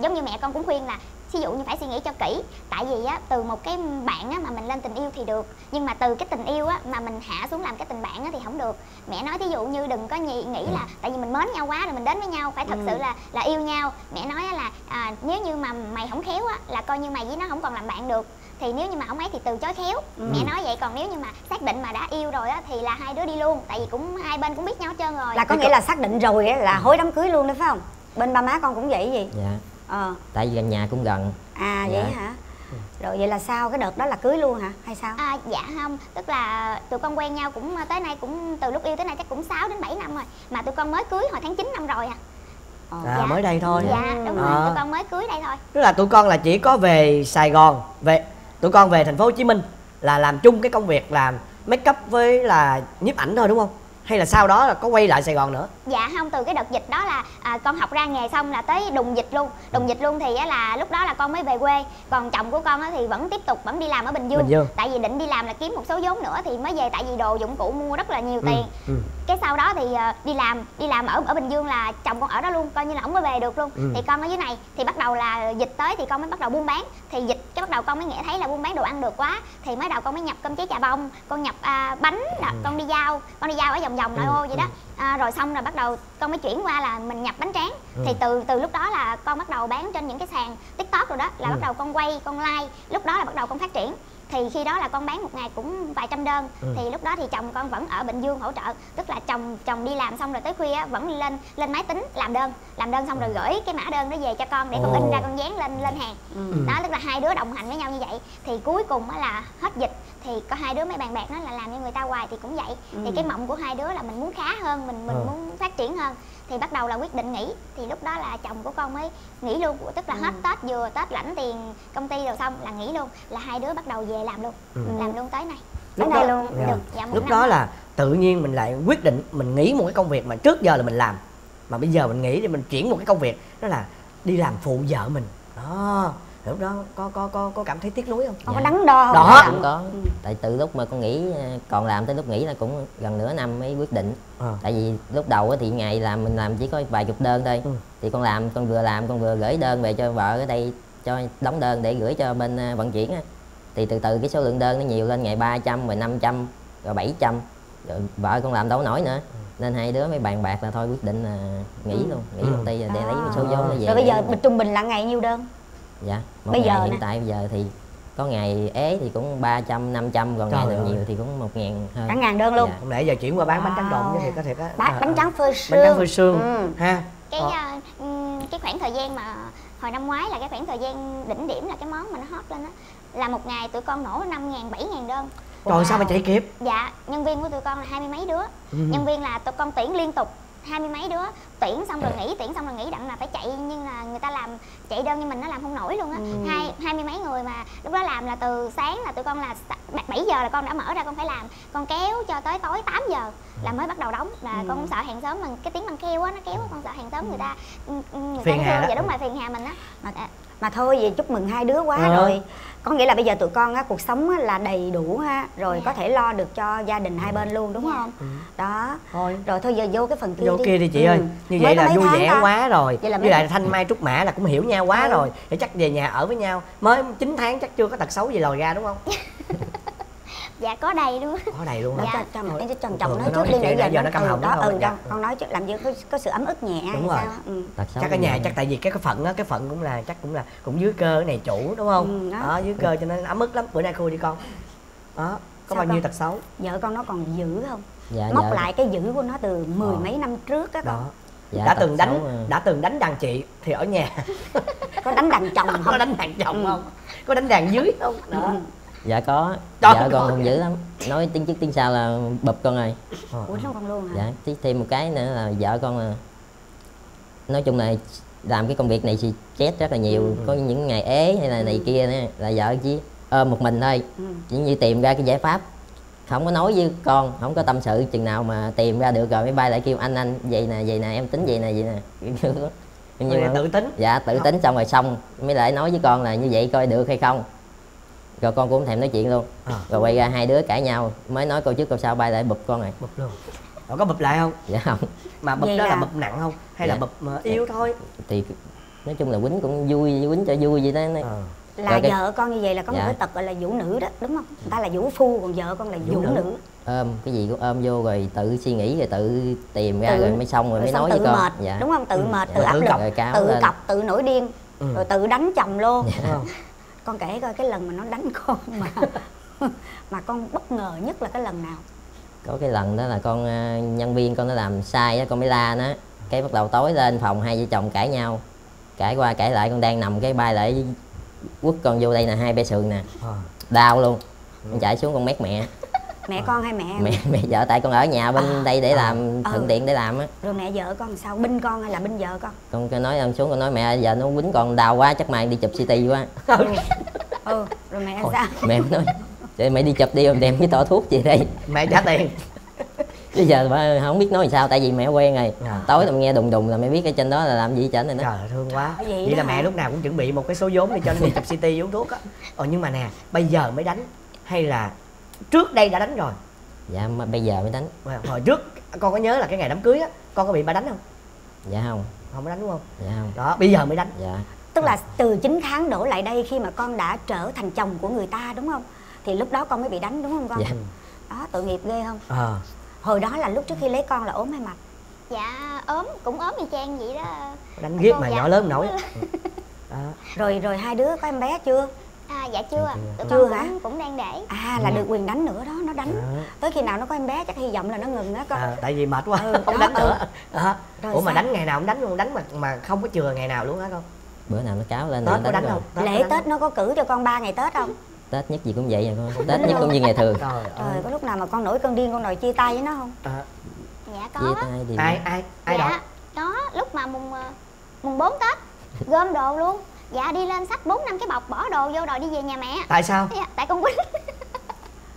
giống như mẹ con cũng khuyên là ví dụ như phải suy nghĩ cho kỹ, tại vì á từ một cái bạn á mà mình lên tình yêu thì được, nhưng mà từ cái tình yêu á mà mình hạ xuống làm cái tình bạn á thì không được. Mẹ nói thí dụ như đừng có nghĩ là tại vì mình mến nhau quá rồi mình đến với nhau, phải thật sự là yêu nhau. Mẹ nói là nếu như mà mày không khéo á là coi như mày với nó không còn làm bạn được, thì nếu như mà ông ấy thì từ chối khéo. Mẹ nói vậy, còn nếu như mà xác định mà đã yêu rồi á thì là hai đứa đi luôn, tại vì cũng hai bên cũng biết nhau hết trơn rồi. Là có nghĩa là xác định rồi á là hối đám cưới luôn đấy phải không? Bên ba má con cũng vậy gì? Dạ. Tại vì nhà cũng gần. Vậy hả? Rồi vậy là sao, cái đợt đó là cưới luôn hả hay sao? Dạ không, tức là tụi con quen nhau cũng tới nay, cũng từ lúc yêu tới nay chắc cũng 6 đến 7 năm rồi, mà tụi con mới cưới hồi tháng 9 năm rồi. Mới đây thôi. Dạ đúng rồi, tụi con mới cưới đây thôi. Tức là tụi con là chỉ có về Sài Gòn, tụi con về thành phố Hồ Chí Minh là làm chung cái công việc làm make up với là nhiếp ảnh thôi đúng không? Hay là sau đó là có quay lại Sài Gòn nữa? Dạ không, từ cái đợt dịch đó là con học ra nghề xong là tới đùng dịch luôn thì là lúc đó là con mới về quê. Còn chồng của con thì vẫn tiếp tục vẫn đi làm ở Bình Dương. Tại vì định đi làm là kiếm một số vốn nữa thì mới về, tại vì đồ dụng cụ mua rất là nhiều tiền. Cái sau đó thì đi làm ở Bình Dương là chồng con ở đó luôn, coi như là không có về được luôn. Thì con ở dưới này thì bắt đầu là dịch tới thì con mới bắt đầu buôn bán. Thì dịch cái bắt đầu con mới nghe thấy là buôn bán đồ ăn được quá, thì mới đầu con mới nhập cơm chế chà bông, con nhập bánh, con đi giao, ở vòng nội ô vậy đó. Rồi xong rồi bắt đầu con mới chuyển qua là mình nhập bánh tráng. Thì từ lúc đó là con bắt đầu bán trên những cái sàn TikTok rồi đó, là bắt đầu con quay, con like, lúc đó là bắt đầu con phát triển. Thì khi đó là con bán một ngày cũng vài trăm đơn. Thì lúc đó thì chồng con vẫn ở Bình Dương hỗ trợ, tức là chồng đi làm xong rồi tới khuya á, vẫn lên máy tính làm đơn xong rồi gửi cái mã đơn đó về cho con để con in ra con dán lên hàng. Đó tức là hai đứa đồng hành với nhau như vậy. Thì cuối cùng á là hết dịch thì có hai đứa mới bàn bạc nó là làm như người ta hoài thì cũng vậy. Thì cái mộng của hai đứa là mình muốn khá hơn, mình muốn phát triển hơn, thì bắt đầu là quyết định nghỉ. Thì lúc đó là chồng của con mới nghỉ luôn, tức là hết Tết, vừa Tết lãnh tiền công ty rồi xong là nghỉ luôn, là hai đứa bắt đầu về làm luôn. Làm luôn tới nay luôn. Lúc đó là tự nhiên mình lại quyết định mình nghỉ một cái công việc mà trước giờ là mình làm, mà bây giờ mình nghỉ thì mình chuyển một cái công việc đó là đi làm phụ vợ mình đó. Lúc đó có cảm thấy tiếc nuối không? Có đắn đo không? Đó cũng có. Tại từ lúc mà con nghỉ còn làm tới lúc nghỉ là cũng gần nửa năm mới quyết định. Tại vì lúc đầu thì ngày làm mình làm chỉ có vài chục đơn thôi. Thì con làm, con vừa gửi đơn về cho vợ ở đây, cho đóng đơn để gửi cho bên vận chuyển. Thì từ từ cái số lượng đơn nó nhiều lên, ngày 300 rồi 500 rồi 700. vợ con làm đâu nổi nữa, nên hai đứa mới bàn bạc là thôi quyết định là nghỉ luôn, nghỉ công ty rồi để lấy số vốn nó về. Rồi bây giờ trung bình là ngày nhiêu đơn? Dạ, bây giờ hiện tại bây giờ thì có ngày ế thì cũng 300, 500, còn ngày nào nhiều thì cũng 1.000 hơn. Cả ngàn đơn luôn. Hôm nãy giờ chuyển qua bán bánh tráng trộn với thiệt á. Bánh tráng phơi sương. Bánh tráng phơi sương ha. Cái khoảng thời gian mà hồi năm ngoái là cái khoảng thời gian đỉnh điểm là cái món mà nó hot lên á, là một ngày tụi con nổ 5.000, 7.000 đơn. Trời, sao mà chạy kịp? Dạ, nhân viên của tụi con là 20 mấy đứa. Nhân viên là tụi con tuyển liên tục 20 mấy đứa, tuyển xong rồi nghỉ, tuyển xong rồi nghỉ, đặng là phải chạy, nhưng là người ta làm chạy đơn như mình nó làm không nổi luôn á. 20 mấy người mà lúc đó làm là từ sáng là tụi con là 7 giờ là con đã mở ra, con phải làm, con kéo cho tới tối 8 giờ là mới bắt đầu đóng. Là con cũng sợ hàng xóm mà cái tiếng băng keo á, nó kéo con sợ hàng xóm người ta thương đó. Dạ đúng rồi, phiền hà mình á. Mà thôi vậy chúc mừng hai đứa quá rồi. Có nghĩa là bây giờ tụi con á, cuộc sống á, là đầy đủ ha, rồi có thể lo được cho gia đình hai bên luôn đúng không? Đó. Rồi thôi giờ vô cái phần kia, vô kia đi chị ơi. Như vậy là vui vẻ quá rồi. Với lại thanh mai trúc mã là cũng hiểu nhau quá rồi. Vậy chắc về nhà ở với nhau. Mới 9 tháng chắc chưa có tật xấu gì lòi ra đúng không? Dạ có đầy luôn. Có đầy luôn. Dạ. Chồng nói trước đi, nãy giờ nó căm họng đó. Con nói chứ làm gì có sự ấm ức nhẹ. Đúng rồi. Chắc ở nhà chắc tại vì cái phận cũng là chắc cũng dưới cơ cái này chủ đúng không? Đó, dưới cơ cho nên ấm ức lắm. Bữa nay khui đi con. Đó, có bao nhiêu tật xấu? Vợ con nó còn dữ không? Móc lại cái dữ của nó từ 10 mấy năm trước đó con. Đã từng đánh đàn chị thì ở nhà có đánh đàn chồng không? Có đánh đàn chồng không? Có đánh đàn dưới không? Đó. Dạ có. Vợ con còn dữ lắm, nói tiếng trước tiếng sau là bụp con rồi. Ủa sao con luôn hả? Dạ, tí thêm một cái nữa là vợ con là nói chung là làm cái công việc này thì stress rất là nhiều. Có những ngày ế hay là này kia nữa là vợ chỉ ôm một mình thôi, chỉ như tìm ra cái giải pháp, không có nói với con, không có tâm sự. Chừng nào mà tìm ra được rồi mới bay lại kêu anh vậy nè em tính vậy nè nhưng mà tự tính. Dạ tự tính xong rồi xong mới lại nói với con là như vậy coi được hay không, rồi con cũng thèm nói chuyện luôn. Rồi quay ra hai đứa cãi nhau, mới nói câu trước câu sau bay lại bụp con rồi. Bụp luôn. Rồi có bụp lại không? Dạ không. Mà bụp đó là bụp nặng không hay là bụp yếu thôi? Thì nói chung là quýnh cũng vui, quýnh cho vui vậy đó. Là vợ con như vậy là có một cái tật gọi là vũ nữ đó đúng không? Người ta là vũ phu còn vợ con là vũ nữ. Ôm cái gì cũng ôm vô rồi tự suy nghĩ rồi tự tìm ra rồi mới xong rồi mới nói với con. Mệt, đúng không? Tự mệt, tự áp lực, tự cọc, tự nổi điên, rồi tự đánh chồng luôn. Con kể coi cái lần mà nó đánh con mà con bất ngờ nhất là cái lần nào? Có cái lần đó là con nhân viên con nó làm sai đó, con mới la nó. Cái bắt đầu tối lên phòng hai vợ chồng cãi nhau, cãi qua cãi lại, con đang nằm cái bay lại quất con vô đây nè, hai bé sườn nè, đau luôn. Con chạy xuống con mét mẹ. Mẹ con hay mẹ? Mẹ vợ, tại con ở nhà bên đây để làm, thuận tiện để làm á. Rồi mẹ vợ con sao? Binh con hay là binh vợ con? Con nói con xuống con nói mẹ giờ nó quýnh con đau quá chắc mày đi chụp CT quá. Rồi mẹ sao? Mẹ nói trời mày đi chụp đi rồi đem cái tỏ thuốc về đây. Mẹ trả tiền. Bây giờ mà không biết nói sao tại vì mẹ quen rồi. Tối tầm nghe đùng đùng là mẹ biết cái trên đó là làm gì trên này đó. Trời thương quá. Vậy là mẹ lúc nào cũng chuẩn bị một cái số vốn để cho nó đi chụp CT uống thuốc á. Nhưng mà nè, bây giờ mới đánh hay là trước đây đã đánh rồi? Dạ mà bây giờ mới đánh. Hồi trước con có nhớ là cái ngày đám cưới á, con có bị ba đánh không? Dạ không. Không có đánh đúng không? Dạ không. Đó, bây giờ mới đánh. Dạ. Tức là từ 9 tháng đổ lại đây khi mà con đã trở thành chồng của người ta đúng không? Thì lúc đó con mới bị đánh đúng không con? Dạ. Đó, tội nghiệp ghê không? Hồi đó là lúc trước khi lấy con là ốm hay mập? Dạ ốm, cũng ốm y chang vậy đó. Đánh ghét mà nhỏ lớn nổi. Rồi hai đứa có em bé chưa? Dạ chưa hả? Cũng đang để. Là được quyền đánh nữa đó, nó đánh. Tới khi nào nó có em bé chắc hy vọng là nó ngừng đó con. Tại vì mệt quá, không đánh nữa. Ủa mà đánh ngày nào cũng đánh luôn, đánh mà không có chừa ngày nào luôn hả con? Bữa nào nó cáo lên là nó đánh không? Lễ Tết nó có cử cho con 3 ngày Tết không? Tết nhất gì cũng vậy nè con, Tết nhất cũng như ngày thường. Trời, có lúc nào mà con nổi cơn điên con đòi chia tay với nó không? Dạ có. Ai đó? Đó, lúc mà mùng 4 Tết gom đồ luôn. Dạ đi lên sách 4-5 cái bọc bỏ đồ vô rồi đi về nhà mẹ. Tại sao? Tại con quýnh.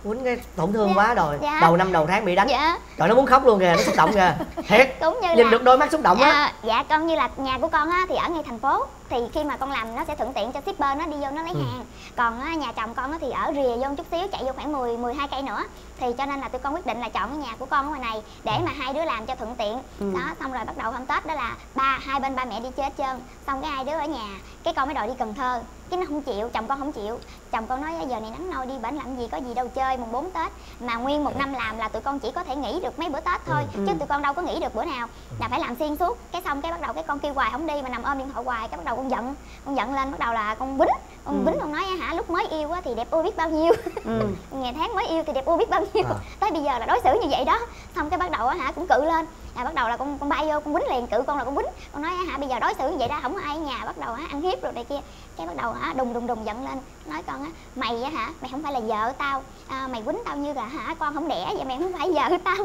Quýnh cái tổn thương quá rồi. Đầu năm đầu tháng bị đánh. Rồi nó muốn khóc luôn kìa, nó xúc động kìa. Thiệt. Cũng như nhìn được đôi mắt xúc động á. Dạ con như là nhà của con á thì ở ngay thành phố, thì khi mà con làm nó sẽ thuận tiện cho shipper nó đi vô nó lấy hàng. Còn á, nhà chồng con á thì ở rìa vô chút xíu, chạy vô khoảng 10-12 cây nữa. Thì cho nên là tụi con quyết định là chọn cái nhà của con ở ngoài này để mà hai đứa làm cho thuận tiện. Đó, xong rồi bắt đầu hôm Tết đó là hai bên ba mẹ đi chơi hết trơn. Xong cái hai đứa ở nhà, cái con mới đòi đi Cần Thơ. Cái nó không chịu, chồng con không chịu. Chồng con nói giờ này nắng nôi đi bển làm gì, có gì đâu chơi mùng 4 Tết. Mà nguyên một năm làm là tụi con chỉ có thể nghỉ được mấy bữa Tết thôi, chứ tụi con đâu có nghỉ được bữa nào. Là phải làm xuyên suốt. Cái xong cái bắt đầu cái con kêu hoài không đi mà nằm ôm điện thoại hoài. Cái bắt đầu con giận. Con giận lên bắt đầu là con bính. Con bính con nói hả, lúc mới yêu thì đẹp ưa biết bao nhiêu. Ngày tháng mới yêu thì đẹp ưa biết bao nhiêu. Tới bây giờ là đối xử như vậy đó. Xong cái bắt đầu hả cũng cự lên. À, bắt đầu là con bay vô con quýnh liền, cự con là con quýnh. Con nói hả bây giờ đối xử như vậy ra không có ai ở nhà, bắt đầu hả ăn hiếp rồi này kia. Cái bắt đầu hả đùng giận lên, nói con á mày á hả, mày không phải là vợ tao, mày quýnh tao như là hả con không đẻ vậy, mày không phải vợ tao.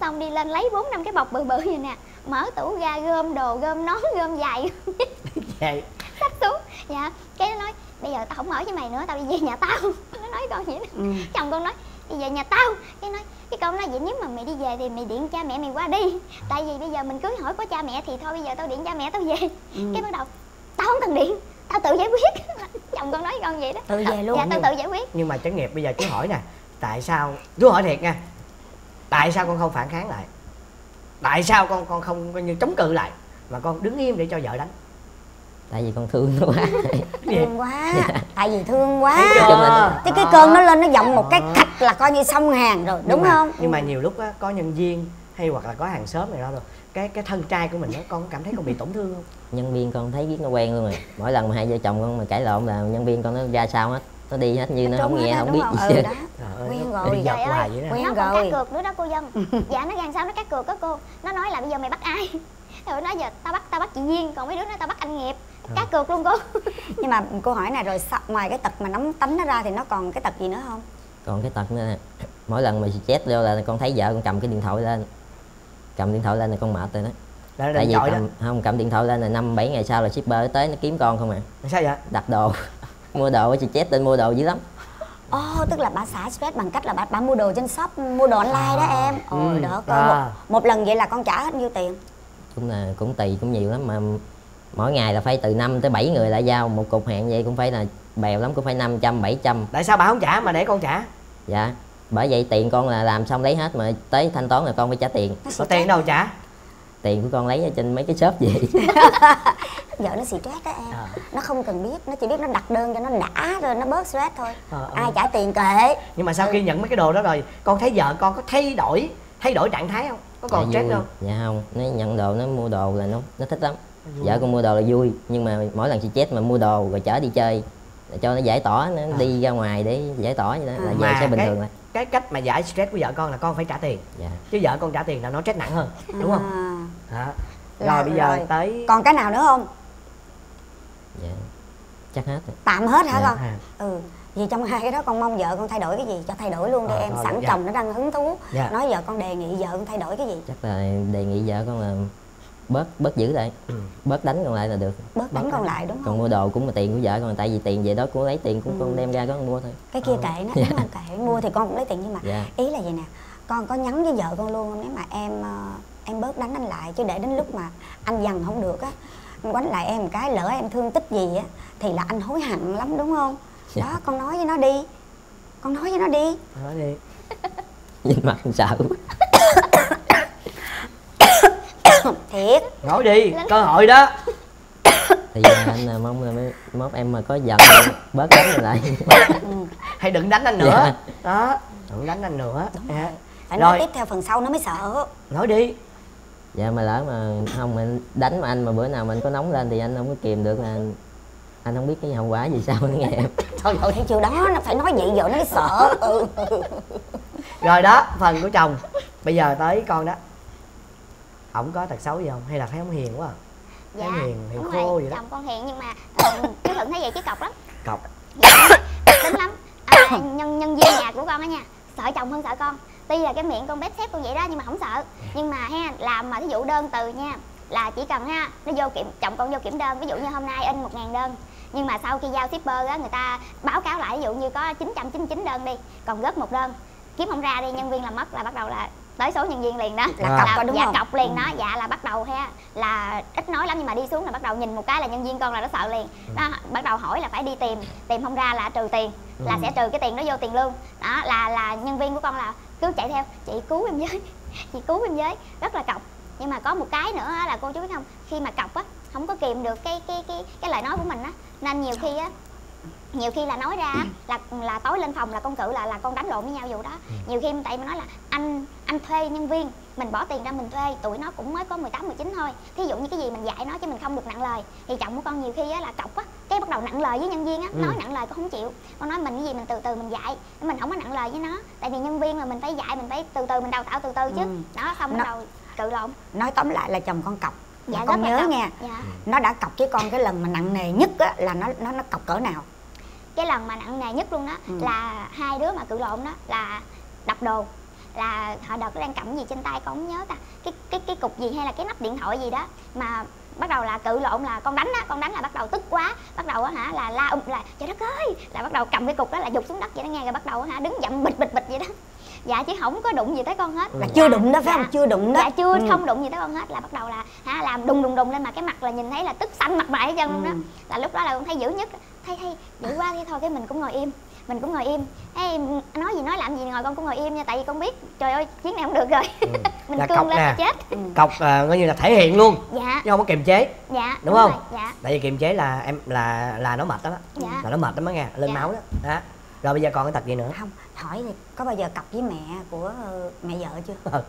Xong đi lên lấy 4-5 cái bọc bự bự vậy nè, mở tủ ra gom đồ, gom nón, gom giày xách xuống. Dạ cái nó nói bây giờ tao không ở với mày nữa, tao đi về nhà tao. Nó nói con vậy đó. Chồng con nói đi về nhà tao, cái nói cái câu nói vậy nếu mà mày đi về thì mày điện cha mẹ mày qua đi, tại vì bây giờ mình cưới hỏi có cha mẹ thì thôi bây giờ tao điện cha mẹ tao về. Cái bắt đầu tao không cần điện, tao tự giải quyết. Chồng con nói con vậy đó, tự về luôn. Dạ, tao tự giải quyết. Nhưng mà Trấn Nghiệp bây giờ chú hỏi nè, tại sao chú hỏi thiệt nha, tại sao con không phản kháng lại, tại sao con không coi như chống cự lại mà con đứng im để cho vợ đánh? Tại vì con thương nó quá. Thương quá. Dạ. Tại vì thương quá. Chứ cái cơn nó lên nó giọng một cái cách là coi như xong hàng rồi, đúng không? Nhưng mà nhiều lúc á, có nhân viên hay hoặc là có hàng xóm này đó rồi, cái thân trai của mình đó, con cảm thấy con bị tổn thương không? Nhân viên con thấy biết nó quen luôn rồi. Mỗi lần mà hai vợ chồng con mà cãi lộn là nhân viên con nó ra sao hết, nó đi hết như nó không nghe, không biết gì hết. Quen rồi, trời ơi, nó còn cắt cược nữa đó cô Dân. Dạ nó làm sao nó cắt cược đó cô. Nó nói là bây giờ mày bắt ai? Rồi nói giờ tao bắt chị Duyên, còn mấy đứa nói tao bắt anh Nghiệp. Cá cược luôn cô. Nhưng mà cô hỏi này rồi, ngoài cái tật mà nóng tánh nó ra thì nó còn cái tật gì nữa không? Còn cái tật nữa nè, mỗi lần mà stress vô là con thấy vợ con cầm cái điện thoại lên, cầm điện thoại lên là con mệt rồi đó. Tại vì cầm điện thoại lên là 5-7 ngày sau là shipper tới nó kiếm con không à. Sao vậy? Đặt đồ, mua đồ ở stress lên mua đồ dữ lắm. Tức là bà xả stress bằng cách là bà mua đồ trên shop, mua đồ online đó em. Đó con một lần vậy là con trả hết nhiêu tiền? Cũng là cũng tùy, cũng nhiều lắm mà. Mỗi ngày là phải từ 5 tới 7 người lại giao một cục hẹn vậy cũng phải là bèo lắm, cũng phải 500, 700. Tại sao bà không trả mà để con trả? Dạ, bởi vậy tiền con là làm xong lấy hết mà tới thanh toán là con phải trả tiền. Có tiền đâu trả? Tiền của con lấy ở trên mấy cái shop vậy. Vợ nó stress đó em, nó không cần biết, nó chỉ biết nó đặt đơn cho nó đã rồi nó bớt stress thôi. Ai trả tiền kệ. Nhưng mà sau khi nhận mấy cái đồ đó rồi, con thấy vợ con có thay đổi trạng thái không? Có còn stress không? Dạ không, nó nhận đồ, nó mua đồ là nó thích lắm. Vợ con mua đồ là vui, nhưng mà mỗi lần stress mà mua đồ rồi chở đi chơi cho nó giải tỏa, nó đi ra ngoài để giải tỏa vậy đó là vợ sẽ bình thường lại. Cái cách mà giải stress của vợ con là con phải trả tiền, chứ vợ con trả tiền là nó stress nặng hơn, đúng không? Rồi bây giờ tới còn cái nào nữa không? Dạ chắc hết rồi. Tạm hết hả con? Vì trong hai cái đó con mong vợ con thay đổi cái gì cho thay đổi luôn đi em, sẵn chồng nó đang hứng thú. Nói vợ con đề nghị vợ con thay đổi cái gì? Chắc là đề nghị vợ con là bớt giữ lại, bớt đánh còn lại là được. Bớt đánh còn lại, đúng không? Còn mua đồ cũng là tiền của vợ con, tại vì tiền về đó cô lấy tiền của con đem ra con mua thôi. Cái kia kệ nó, đúng không? Kệ mua thì con cũng lấy tiền, nhưng mà ý là vậy nè, con có nhắn với vợ con luôn không? Nếu mà em bớt đánh anh lại, chứ để đến lúc mà anh dằn không được á, anh quánh lại em một cái lỡ em thương tích gì á thì là anh hối hận lắm, đúng không? Đó, con nói với nó đi, con nói với nó đi. Nói đi. Nhìn mặt con sợ. Thiệt. Nói đi, cơ hội đó. Thì anh mong là mốt em mà có giận bớt đánh lại. Hay đừng đánh anh nữa. Đó, đừng đánh anh nữa. Phải nói tiếp theo phần sau nó mới sợ. Nói đi. Dạ mà lỡ mà không mình đánh mà anh mà bữa nào mình có nóng lên thì anh không có kìm được là anh không biết cái hậu quả gì sao nữa nghe em. Thôi thôi, chiều đó nó phải nói vậy vợ nó mới sợ. Rồi đó, phần của chồng. Bây giờ tới con đó. Ổng có tật xấu gì không? Hay là thấy ổng hiền quá à? Dạ, thấy hiền khô rồi, vậy đó. Chồng con hiền nhưng mà chú Thuận thấy vậy chứ cọc lắm. Cọc? Dạ, tính lắm. Nhân viên nhà của con á nha, sợ chồng hơn sợ con. Tuy là cái miệng con bếp xếp con vậy đó nhưng mà không sợ. Nhưng mà ha, làm mà thí dụ đơn từ nha, là chỉ cần ha, nó vô kiểm, chồng con vô kiểm đơn. Ví dụ như hôm nay in 1000 đơn, nhưng mà sau khi giao shipper á, người ta báo cáo lại ví dụ như có 999 đơn đi, còn góp một đơn, kiếm không ra đi, nhân viên làm mất là bắt đầu là tới số nhân viên liền đó, là cọc rồi, đúng không? Dạ cọc liền đó, dạ là bắt đầu ha, là ít nói lắm nhưng mà đi xuống là bắt đầu nhìn một cái là nhân viên con là nó sợ liền. Đó, bắt đầu hỏi là phải đi tìm không ra là trừ tiền, là sẽ trừ cái tiền đó vô tiền lương. Đó là nhân viên của con là cứ chạy theo, chị cứu em với, chị cứu em với, rất là cọc. Nhưng mà có một cái nữa là cô chú biết không, khi mà cọc á, không có kìm được cái lời nói của mình á, nên nhiều khi á nhiều khi là nói ra là tối lên phòng là con cự là con đánh lộn với nhau vụ đó. Nhiều khi tại mình nói là anh thuê nhân viên, mình bỏ tiền ra mình thuê, tụi nó cũng mới có 18, 19 thôi. Thí dụ như cái gì mình dạy nó chứ mình không được nặng lời. Thì chồng của con nhiều khi á, là cọc á, cái bắt đầu nặng lời với nhân viên á, nói nặng lời con không chịu. Con nói mình cái gì mình từ từ mình dạy, mình không có nặng lời với nó. Tại vì nhân viên mà mình phải dạy, mình phải từ từ, mình đào tạo từ từ chứ. Đó, xong bắt đầu cự lộn. Nói tóm lại là chồng con cọc. Dạ, con nhớ nghe. Dạ. Nó đã cọc với con cái lần mà nặng nề nhất á, là nó cọc cỡ nào? Cái lần mà nặng nề nhất luôn đó là hai đứa mà cự lộn đó là đập đồ. Là họ đợt đang cầm gì trên tay con không nhớ ta, cái cục gì hay là cái nắp điện thoại gì đó, mà bắt đầu là cự lộn là con đánh á, con đánh là bắt đầu tức quá, bắt đầu á hả là la là trời đất ơi, là bắt đầu cầm cái cục đó là giục xuống đất vậy đó nghe, rồi bắt đầu hả đứng dậm bịch bịch bịch vậy đó. Dạ chứ không có đụng gì tới con hết. Là chưa đụng đó phải không? Chưa đụng đó. Dạ chưa, không đụng gì tới con hết, là bắt đầu là hả làm đùng đùng đùng lên mà cái mặt là nhìn thấy là tức xanh mặt mày hết trơn luôn đó. Là lúc đó là con thấy dữ nhất, thấy dữ quá thì thôi cái mình cũng ngồi im. Mình cũng ngồi im. Ê, nói gì nói làm gì ngồi con cũng ngồi im nha. Tại vì con biết trời ơi chuyến này không được rồi. Mình là cương lên là chết. Cọc coi như là thể hiện luôn. Dạ. Chứ không có kiềm chế. Dạ. Đúng không? Rồi. Dạ. Tại vì kiềm chế là em là nó mệt lắm á. Dạ. Là nó mệt lắm đó nghe, lên máu đó. Đó. Rồi bây giờ còn cái tật gì nữa? Không, hỏi thì có bao giờ cọc với mẹ của mẹ vợ chưa?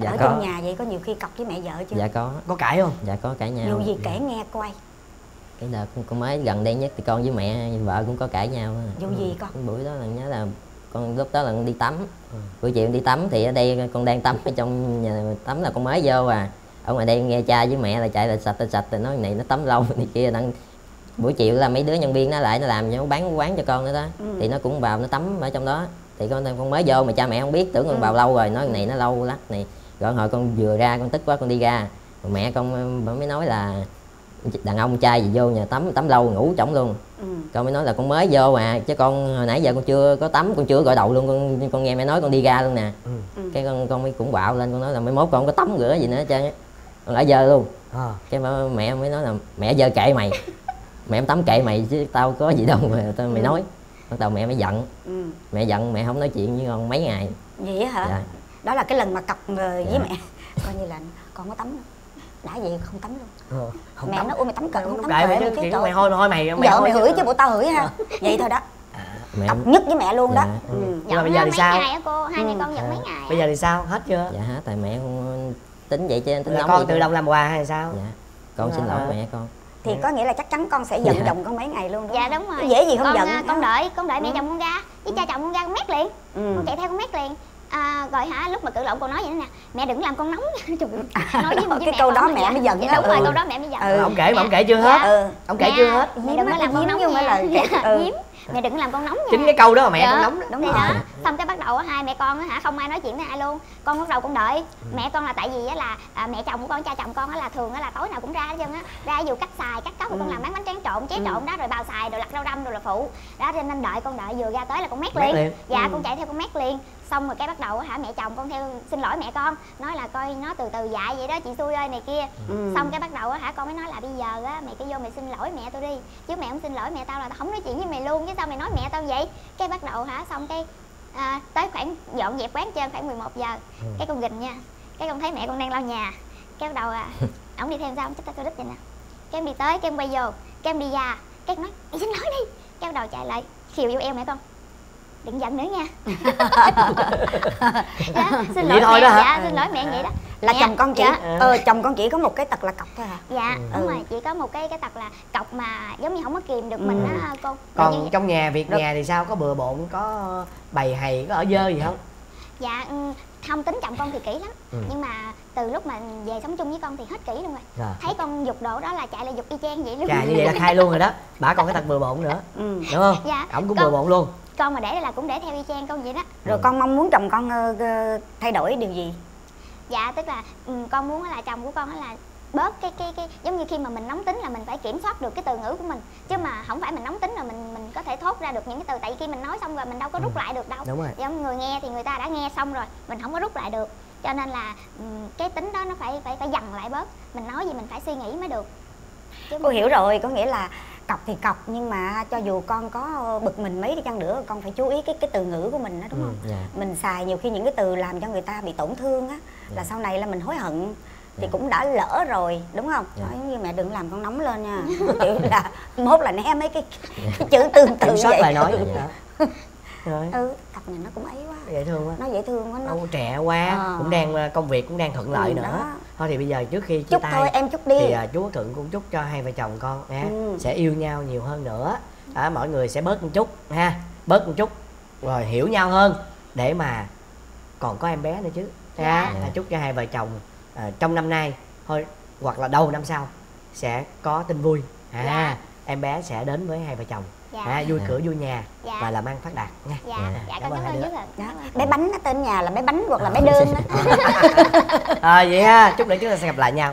Dạ. Ở có. Trong nhà vậy có nhiều khi cọc với mẹ vợ chưa? Dạ có. Có cãi không? Dạ có cãi nhau. Điều gì kể nghe coi. Cái đợt con mới gần đây nhất thì con với mẹ vợ cũng có cãi nhau. Dù gì con? Buổi đó là nhớ là con lúc đó là con đi tắm. Buổi chiều đi tắm thì ở đây con đang tắm ở trong nhà tắm là con mới vô à. Ở ngoài đây nghe cha với mẹ là chạy là sạch thì nói này nó tắm lâu này kia đang. Buổi chiều là mấy đứa nhân viên nó lại nó làm nó bán quán cho con nữa đó. Thì nó cũng vào nó tắm ở trong đó. Thì con mới vô mà cha mẹ không biết tưởng con vào lâu rồi, nói này nó lâu lắm này. Rồi hồi con vừa ra con tức quá con đi ra. Rồi mẹ con mới nói là đàn ông trai gì vô nhà tắm tắm lâu ngủ trỏng luôn. Con mới nói là con mới vô mà chứ con hồi nãy giờ con chưa có tắm, con chưa gội đầu luôn, con nghe mẹ nói con đi ra luôn nè. Cái con mới cũng bạo lên, con nói là mấy mốt con không có tắm rửa gì nữa chứ con đã dơ luôn. Cái mẹ mới nói là mẹ dơ kệ mày, mẹ không tắm kệ mày chứ tao có gì đâu mà mày nói. Bắt đầu mẹ mới giận. Mẹ giận mẹ không nói chuyện với con mấy ngày. Vậy hả? Dạ. Đó là cái lần mà cọc với mẹ coi như là con có tắm không? Đã vậy không tắm luôn. Mẹ tắm. Nó ui mày tắm cờ không tắm cờ cái mày hôi mày không mày vợ mày hửi chứ bộ tao hửi ha. Vậy thôi đó. Cọc nhất với mẹ luôn đó. Rồi bây giờ thì sao? Ngày cô, hai ngày con giận mấy ngày. Bây giờ thì sao? Hết chưa? Dạ hết, tại mẹ cũng tính vậy chứ tính nóng. Con tự động làm quà hay sao? Dạ. Con xin lỗi mẹ con. Thì có nghĩa là chắc chắn con sẽ giận chồng con mấy ngày luôn đúng không? Dạ đúng rồi. Dễ gì không giận. Con đợi mẹ chồng con ra, với cha chồng con ra con mét liền. Con chạy theo con mét liền. Rồi hả lúc mà cự lộn con nói vậy nữa nè, mẹ đừng làm con nóng. Nói với cái mẹ câu đó mẹ mới giận. Đúng rồi, câu đó mẹ mới giận. Ông kể mà ông kể chưa hết. Ông kể chưa hết. Mẹ đừng có làm con nóng nha. Mẹ đừng làm con nóng nha. Chính cái câu đó mà mẹ con nóng. Đúng rồi. Xong cái bắt đầu hai mẹ con hả không ai nói chuyện với ai luôn. Con bắt đầu con đợi. Mẹ con là tại vì là mẹ chồng của con, cha chồng con là thường là tối nào cũng ra hết trơn á. Ra dù cắt xài, cắt cóc, con làm bán bánh tráng trộn, chế trộn đó rồi bào xài, rồi lặt rau răm, rồi là phụ. Đó cho nên đợi con đợi vừa ra tới là con mét liền. Dạ con chạy theo con mét liền. Xong rồi cái bắt đầu hả mẹ chồng con theo xin lỗi mẹ con, nói là coi nó từ từ dạy vậy đó chị xui ơi này kia. Xong cái bắt đầu hả con mới nói là bây giờ á mày cứ vô mày xin lỗi mẹ tao đi, chứ mẹ không xin lỗi mẹ tao là tao không nói chuyện với mày luôn, chứ sao mày nói mẹ tao vậy. Cái bắt đầu hả xong cái tới khoảng dọn dẹp quán trên khoảng 11 giờ, cái con gình nha, cái con thấy mẹ con đang lau nhà, cái bắt đầu ổng đi theo sao ổng chích tao đít vậy nè, cái em đi tới cái em quay vô, cái em đi ra, cái em nói mày xin lỗi đi, cái bắt đầu chạy lại khiều vô eo mẹ con đừng giận nữa nha. Dạ, xin lỗi mẹ, dạ, xin lỗi mẹ vậy đó. Là chồng con chị, chồng con chị có một cái tật là cọc thôi hả? Dạ, đúng rồi, chị có một cái tật là cọc mà giống như không có kìm được mình á cô. Còn trong nhà, việc nhà thì sao? Có bừa bộn, có bày hày, có ở dơ gì không? Dạ, không, tính chồng con thì kỹ lắm. Nhưng mà từ lúc mà về sống chung với con thì hết kỹ luôn rồi. Thấy con giục đồ đó là chạy lại giục y chang vậy luôn. Dạ, như vậy là khai luôn rồi đó. Bả còn cái tật bừa bộn nữa, đúng không? Dạ. Ổng cũng bừa bộn luôn. Con mà để là cũng để theo y chang con vậy đó. Rồi con mong muốn chồng con thay đổi điều gì? Dạ tức là con muốn là chồng của con là bớt cái giống như khi mà mình nóng tính là mình phải kiểm soát được cái từ ngữ của mình, chứ mà không phải mình nóng tính rồi mình có thể thốt ra được những cái từ, tại vì khi mình nói xong rồi mình đâu có rút lại được đâu. Đúng rồi. Giống người nghe thì người ta đã nghe xong rồi, mình không có rút lại được. Cho nên là cái tính đó nó phải dằn lại bớt, mình nói gì mình phải suy nghĩ mới được. Chứ cô hiểu rồi, có nghĩa là cọc thì cọc nhưng mà cho dù con có bực mình mấy đi chăng nữa con phải chú ý cái từ ngữ của mình đó, đúng không? Mình xài nhiều khi những cái từ làm cho người ta bị tổn thương á, là sau này là mình hối hận. thì cũng đã lỡ rồi đúng không? Nói như mẹ đừng làm con nóng lên nha, kiểu là mốt là né mấy cái chữ tương tự vậy. Lại nói vậy. Rồi. Ừ, cặp này nó cũng ấy quá, dễ thương quá, nó dễ thương quá, nó trẻ quá, cũng đang công việc cũng đang thuận lợi nữa đó. Thôi thì bây giờ trước khi chia tay thôi, em chúc đi thì chú Thượng cũng chúc cho hai vợ chồng con sẽ yêu nhau nhiều hơn nữa, mọi người sẽ bớt một chút ha, bớt một chút rồi hiểu nhau hơn để mà còn có em bé nữa chứ. Chúc cho hai vợ chồng trong năm nay thôi hoặc là đầu năm sau sẽ có tin vui, em bé sẽ đến với hai vợ chồng. Vui cửa vui nhà và làm ăn phát đạt nha. Cảm ơn hai đứa. Bé bánh nó tên nhà là bé bánh hoặc là bé đơn đó. Vậy ha, chúc đợi chúng ta sẽ gặp lại nhau.